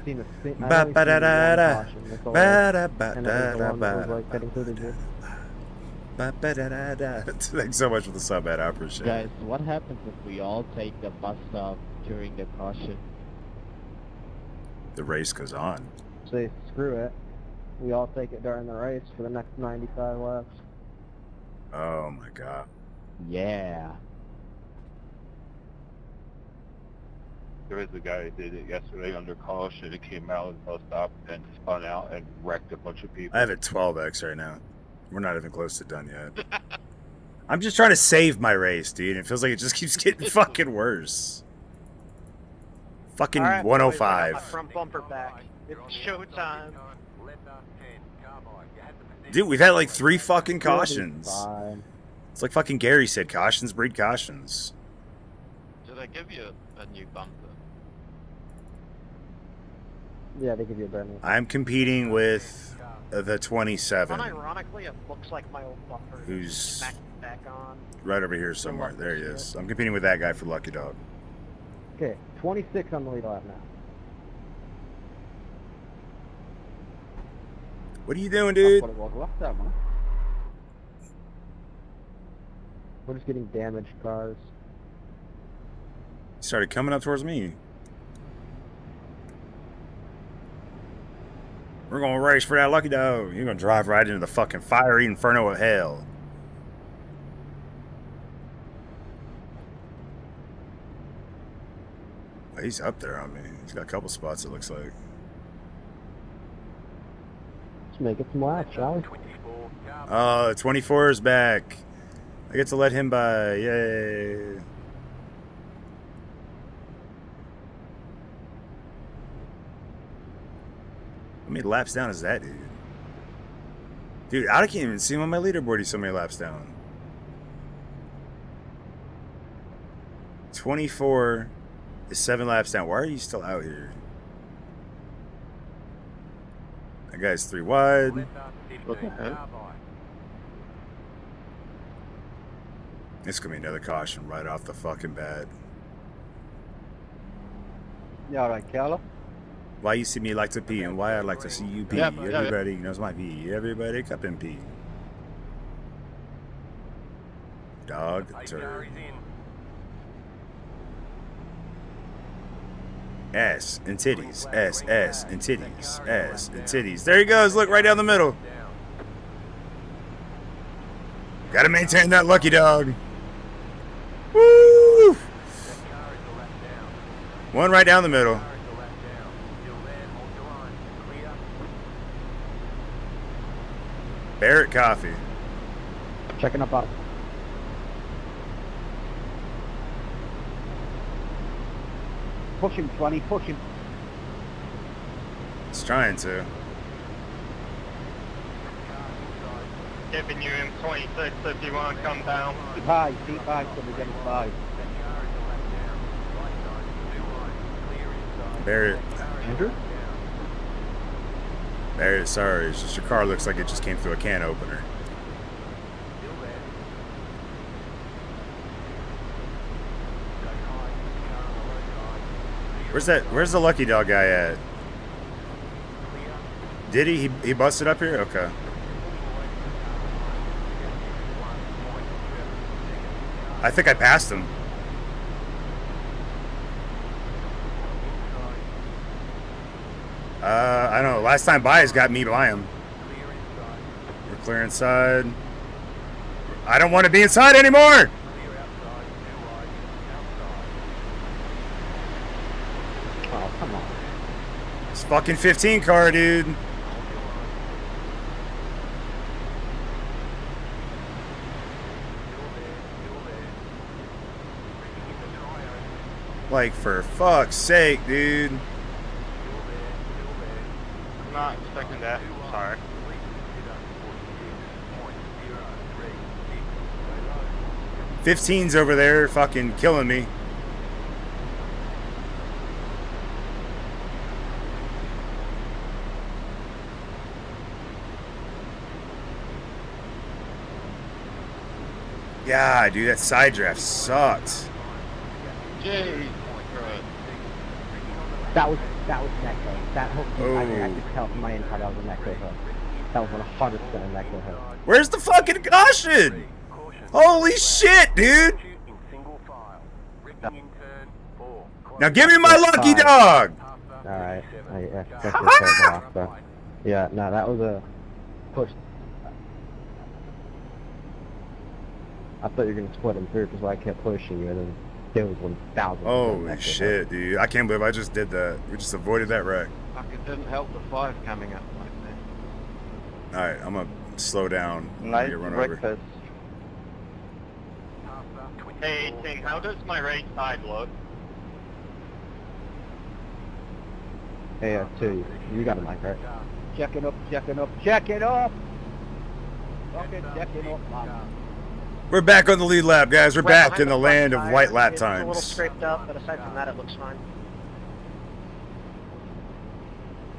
Ba-ba-da-da-da. Ba-da-ba-da-da-da. Ba-ba-da-da-da. Thanks so much for the sub, man. I appreciate it. Guys, what happens if we all take the bus stop during the caution? The race goes on. Say, screw it. We all take it during the race for the next 95 laps. Oh my God. Yeah. There was a guy that did it yesterday under caution. It came out and bus stop and spun out and wrecked a bunch of people. I have a 12X right now. We're not even close to done yet. I'm just trying to save my race, dude. It feels like it just keeps getting fucking worse. Fucking right, 105. Boys, front bumper back. It's showtime. Dude, we've had like 3 fucking cautions. It's like fucking Gary said, cautions breed cautions. Did I give you a new bumper? Yeah, they give you a brand new. I'm competing with the 27. Unironically, it looks like my old bumper. Who's back on? Right over here somewhere. There he is. I'm competing with that guy for Lucky Dog. Okay, 26 on the lead lap now. What are you doing, dude? We're just getting damaged cars. He started coming up towards me. We're gonna race for that Lucky Dog. You're gonna drive right into the fucking fiery inferno of hell. Well, he's up there on me. He's got a couple spots, it looks like. Make it some laps, shall we? Oh, 24 is back. I get to let him by. Yay. How many laps down is that, dude? Dude, I can't even see him on my leaderboard. He's so many laps down. 24 is 7 laps down. Why are you still out here? That guy's three wide. Okay. It's gonna be another caution right off the fucking bat. You all right, Calla? Why you see me like to pee and why I like to see you pee. Everybody knows my pee. Everybody cup and pee. Dog turd. Ass and titties. Ass, ass and titties. Ass and titties. There he goes. Look right down the middle. Gotta maintain that lucky dog. Woo! One right down the middle. Barrett Coffee. Checking up out. Push him, 20, push him. He's trying to. Giving you him 26 if you want to come down. Deep high, so we get him 5. Barrett. Andrew? Barrett, sorry, it's just your car looks like it just came through a can opener. Where's that? Where's the lucky dog guy at? Did he? He busted up here? Okay. I think I passed him. I don't know. Last time Baez got me by him. We're clear inside. I don't want to be inside anymore. Fucking 15 car, dude. Like, for fuck's sake, dude. I'm not expecting that. Sorry. Right. 15's over there fucking killing me. Yeah, dude, that side draft sucked. That was neck though. That whole thing, I could tell from my inside that was a neck over. That was one of the hardest things a neck over. Where's the fucking caution? Holy shit, dude! Now give me my lucky dog. All right. Yeah, no, that was a push. I thought you were going to split him through because I kept pushing you, and then there was 1,000. Holy shit, dude. I can't believe I just did that. We just avoided that wreck. It didn't help the 5 coming up like that. Alright, I'm going to slow down. Nice breakfast. Hey, 18, how does my right side look? Hey, you got a mic, right? Check it up, check it up, check it up! Fucking check it up, man. We're back on the lead lap, guys. We're back in the land of white lap times. A little scraped up, but aside from that, it looks fine.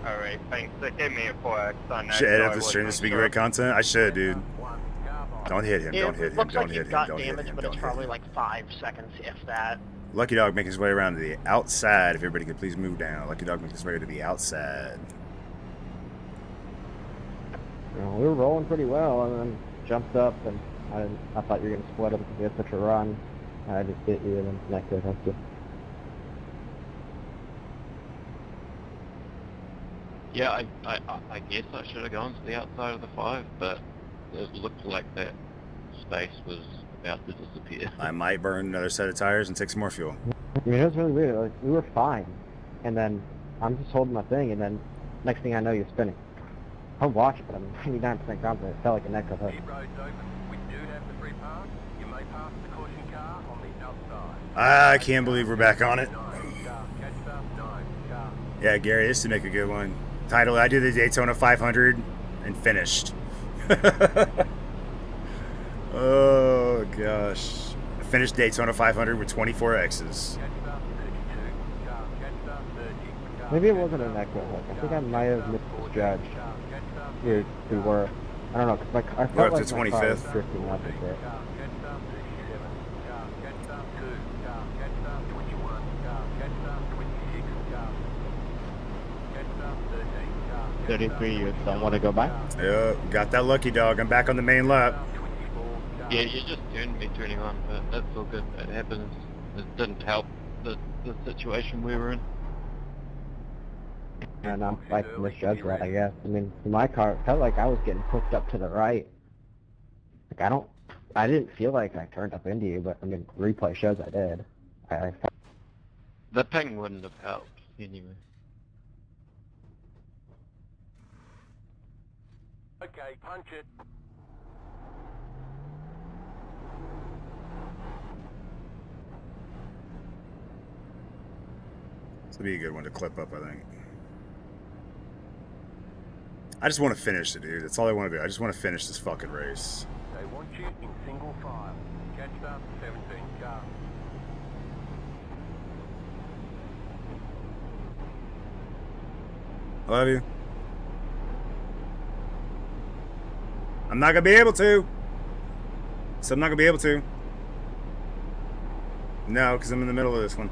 All right, thanks. Give me a 4X on that. Should I edit this stream? This would be great content. I should, dude. Don't hit him. Don't hit him. Don't hit him. Don't hit him. But it's probably like 5 seconds, if that. Lucky dog making his way around to the outside. If everybody could please move down. Lucky dog making his way to the outside. Well, we were rolling pretty well, and then jumped up and. I thought you were going to split him because you had such a run. I just hit you and then neck it. Thank you. Yeah, I guess I should have gone to the outside of the 5, but it looked like that space was about to disappear. I might burn another set of tires and take some more fuel. I mean, it was really weird. Like, we were fine, and then I'm just holding my thing, and then next thing I know, you're spinning. I'll watch it, but I'm 99% confident. It felt like a neck of her. I can't believe we're back on it. Yeah, Gary, this would make a good one. Title, I did the Daytona 500 and finished. Oh, gosh. I finished Daytona 500 with 24 X's. Maybe it wasn't an echo. Like, I think I might have misjudged where we were. I don't know, because I felt like my car was drifting up a bit. $33, you don't want to go by? Yeah, got that lucky dog. I'm back on the main lap. Yeah, you just turned me 21, but that's all good. It happens. It didn't help the situation we were in. And I'm like misjudged, right? I guess. I mean, my car felt like I was getting pushed up to the right. Like I didn't feel like I turned up into you, but I mean, replay shows I did. I the ping wouldn't have helped anyway. Okay, punch it. This will be a good one to clip up, I think. I just want to finish it, dude. That's all I want to do. I just want to finish this fucking race. They want you in single file. Catch up 17 cars. I love you. I'm not going to be able to. So I'm not going to be able to. No, because I'm in the middle of this one.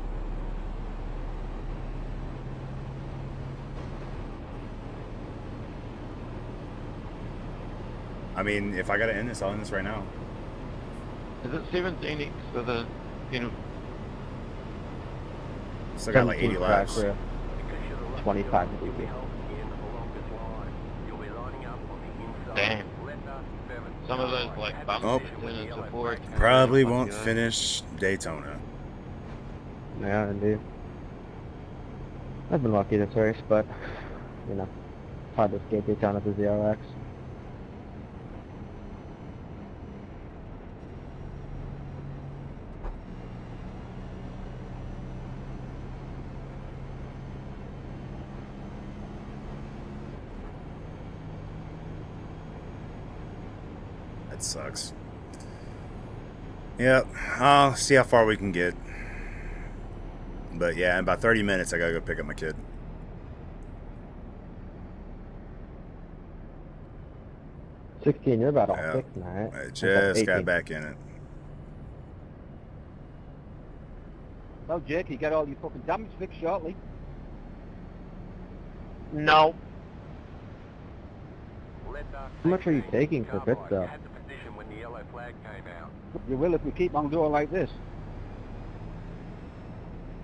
I mean, if I got to end this, I'll end this right now. Is it 17x for the, you know? Still got like 80 laps. 25 to be. Damn. Some of those, like, bumps probably won't finish Daytona. Yeah, indeed. I've been lucky this race, but, you know, it's hard to escape Daytona through the RX. That sucks. Yep, I'll see how far we can get. But yeah, in about 30 minutes, I gotta go pick up my kid. You're about all thick, right? I just got back in it. Well, Jack, you got all your fucking damage fixed shortly. No. How much are you taking for pit stop? You will if we keep on doing like this.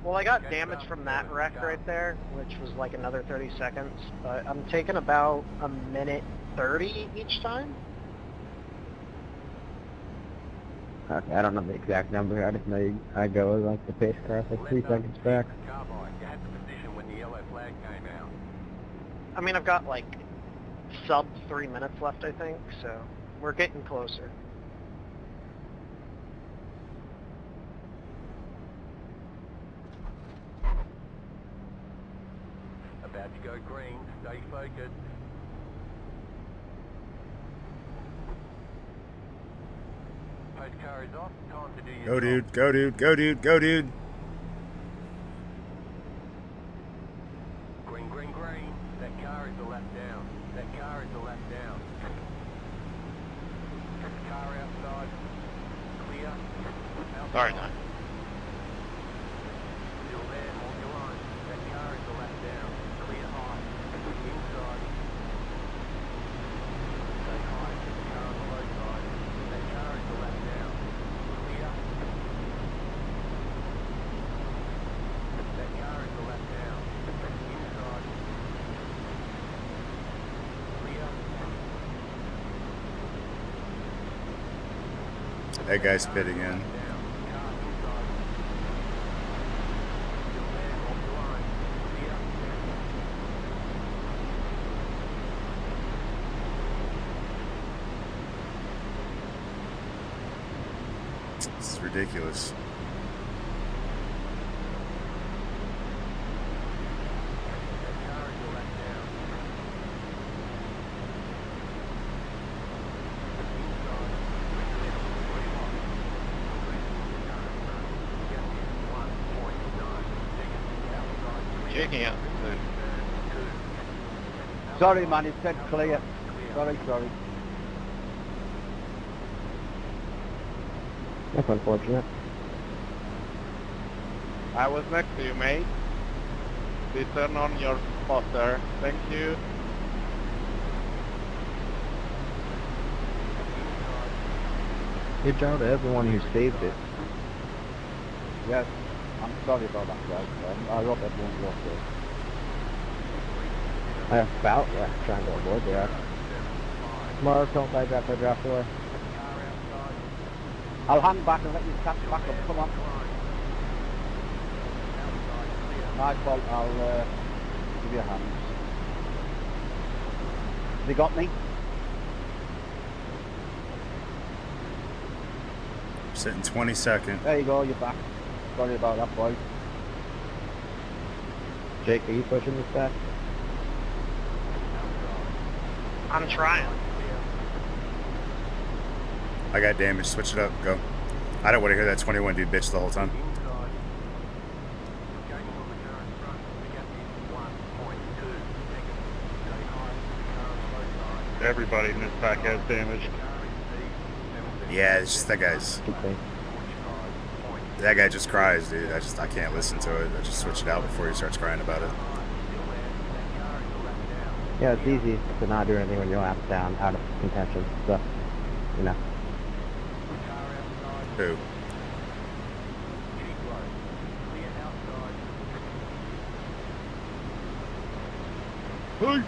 Well, I got damage from that wreck right there, which was like another 30 seconds. But I'm taking about a minute 30 each time. Okay, I don't know the exact number. I just know I go like the pace car like 3 seconds back. I mean, I've got like sub 3 minutes left, I think. So we're getting closer. About to go green, stay focused. Post car is off, time to do your go, dude, job. Go, dude, go, dude, go, dude. Green, green, green. That car is a lap down. That car is a lap down. Car outside. Clear. Outside. Sorry, no. That guy's spitting in. This is ridiculous. checking out. Sorry, man, it said clear. Sorry. That's unfortunate. I was next to you, mate. Please turn on your spotter. Thank you. Good job to everyone who saved it. Yes, I'm sorry about that, guys. I hope everyone lost it. I have about left trying to avoid there. Mark, don't dive that for draft door. I'll hang back and let you catch back up. Come on. My fault. I'll give you a hand. They got me. Sitting 22nd. There you go. You're back. Sorry about that, boy. Jake, are you pushing this back? I'm trying. I got damage. Switch it up. Go. I don't want to hear that 21 dude bitch the whole time. Everybody in this pack has damage. Yeah, it's just that guy's. Okay. That guy just cries, dude. I can't listen to it. I just switch it out before he starts crying about it. Yeah, it's easy to not do anything when your lap's down, out of contention. So, you know. Who? Hey!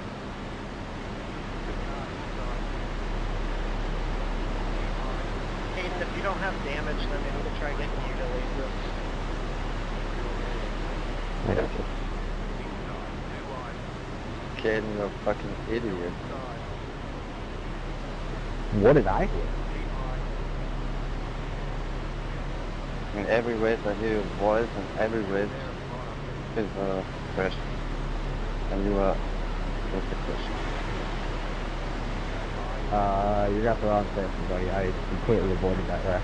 If you don't have damage, then maybe we'll try getting you to leave this. I don't know. Kidding a fucking idiot. What did I hear? I mean, every race I hear his voice, and every race is a question. And you are just a question. You got the wrong question, buddy. I completely avoided that wreck.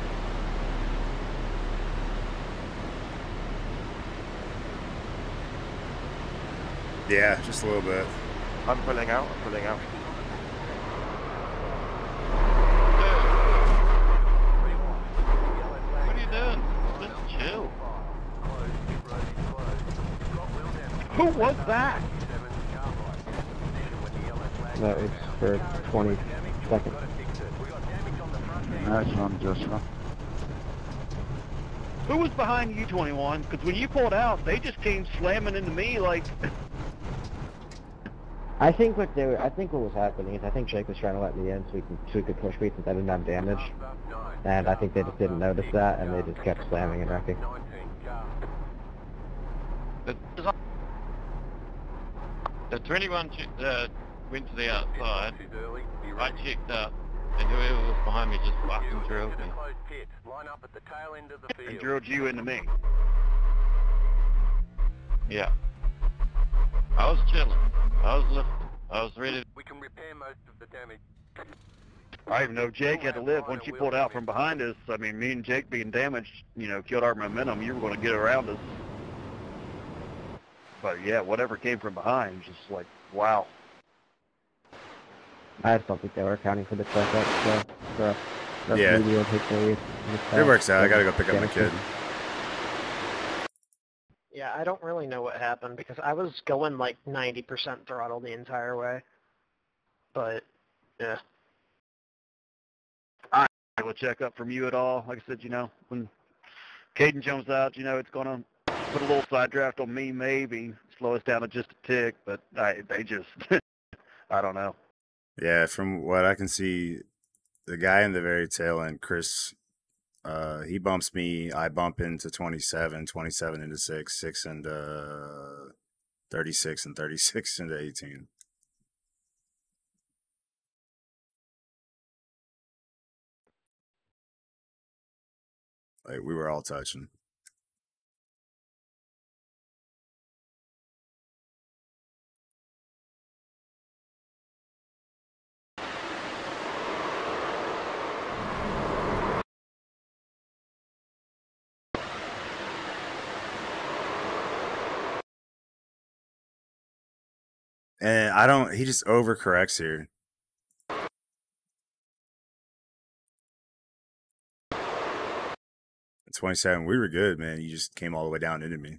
Yeah, just a little bit. I'm pulling out. What are you doing? Just chill. Who was that? That was for 20. Second. That's on Joshua. Who was behind you, 21? Because when you pulled out, they just came slamming into me like. I think what was happening is I think Jake was trying to let me in so we could push me since I didn't have damage, and I think they just didn't notice that and they just kept slamming and wrecking. The 21 went to the outside. I checked up, and whoever was behind me just fucking drilled me. And drilled you into me. Yeah. I was chilling. I was lifting. I was ready. We can repair most of the damage. I even know Jake had to live once you pulled out from behind us. I mean, me and Jake being damaged, you know, killed our momentum. You were going to get around us. But yeah, whatever came from behind, just like, wow. I just don't think they were accounting for the checkup, so yeah. It works out. I gotta go pick up my kid. Yeah, I don't really know what happened because I was going like 90% throttle the entire way. But yeah. I will check up from you at all. Like I said, you know, when Caden jumps out, you know, it's gonna put a little side draft on me, maybe slow us down to just a tick. But they just, I don't know. Yeah, from what I can see, the guy in the very tail end, Chris, he bumps me. I bump into 27, 27 into 6, 6 into 36, and 36 into 18. Like, we were all touching. And I don't, he just overcorrects here. At 27, we were good, man. You just came all the way down into me.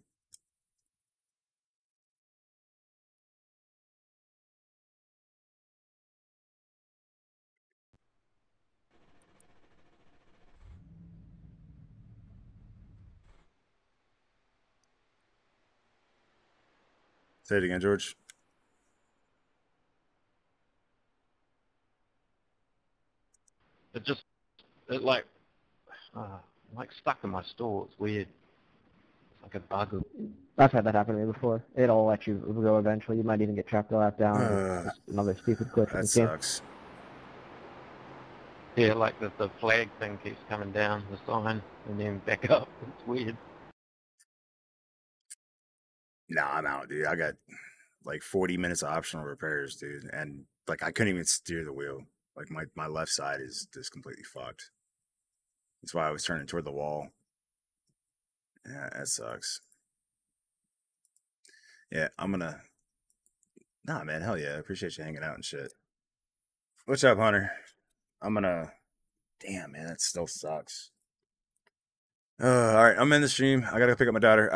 Say it again, George. It just, it like stuck in my store. It's weird. It's like a bug. I've had that happen to me before. It'll let you go eventually. You might even get trapped all out down. Another stupid glitch. That sucks. Yeah, like the flag thing keeps coming down, the sign, and then back up. It's weird. Nah, I'm out, dude. I got like 40 minutes of optional repairs, dude. And like, I couldn't even steer the wheel. Like my left side is just completely fucked. That's why I was turning toward the wall. Yeah, that sucks. Yeah, I'm gonna... Nah, man, hell yeah. I appreciate you hanging out and shit. What's up, Hunter? I'm gonna... Damn, man, that still sucks. All right, I'm in the stream. I gotta go pick up my daughter.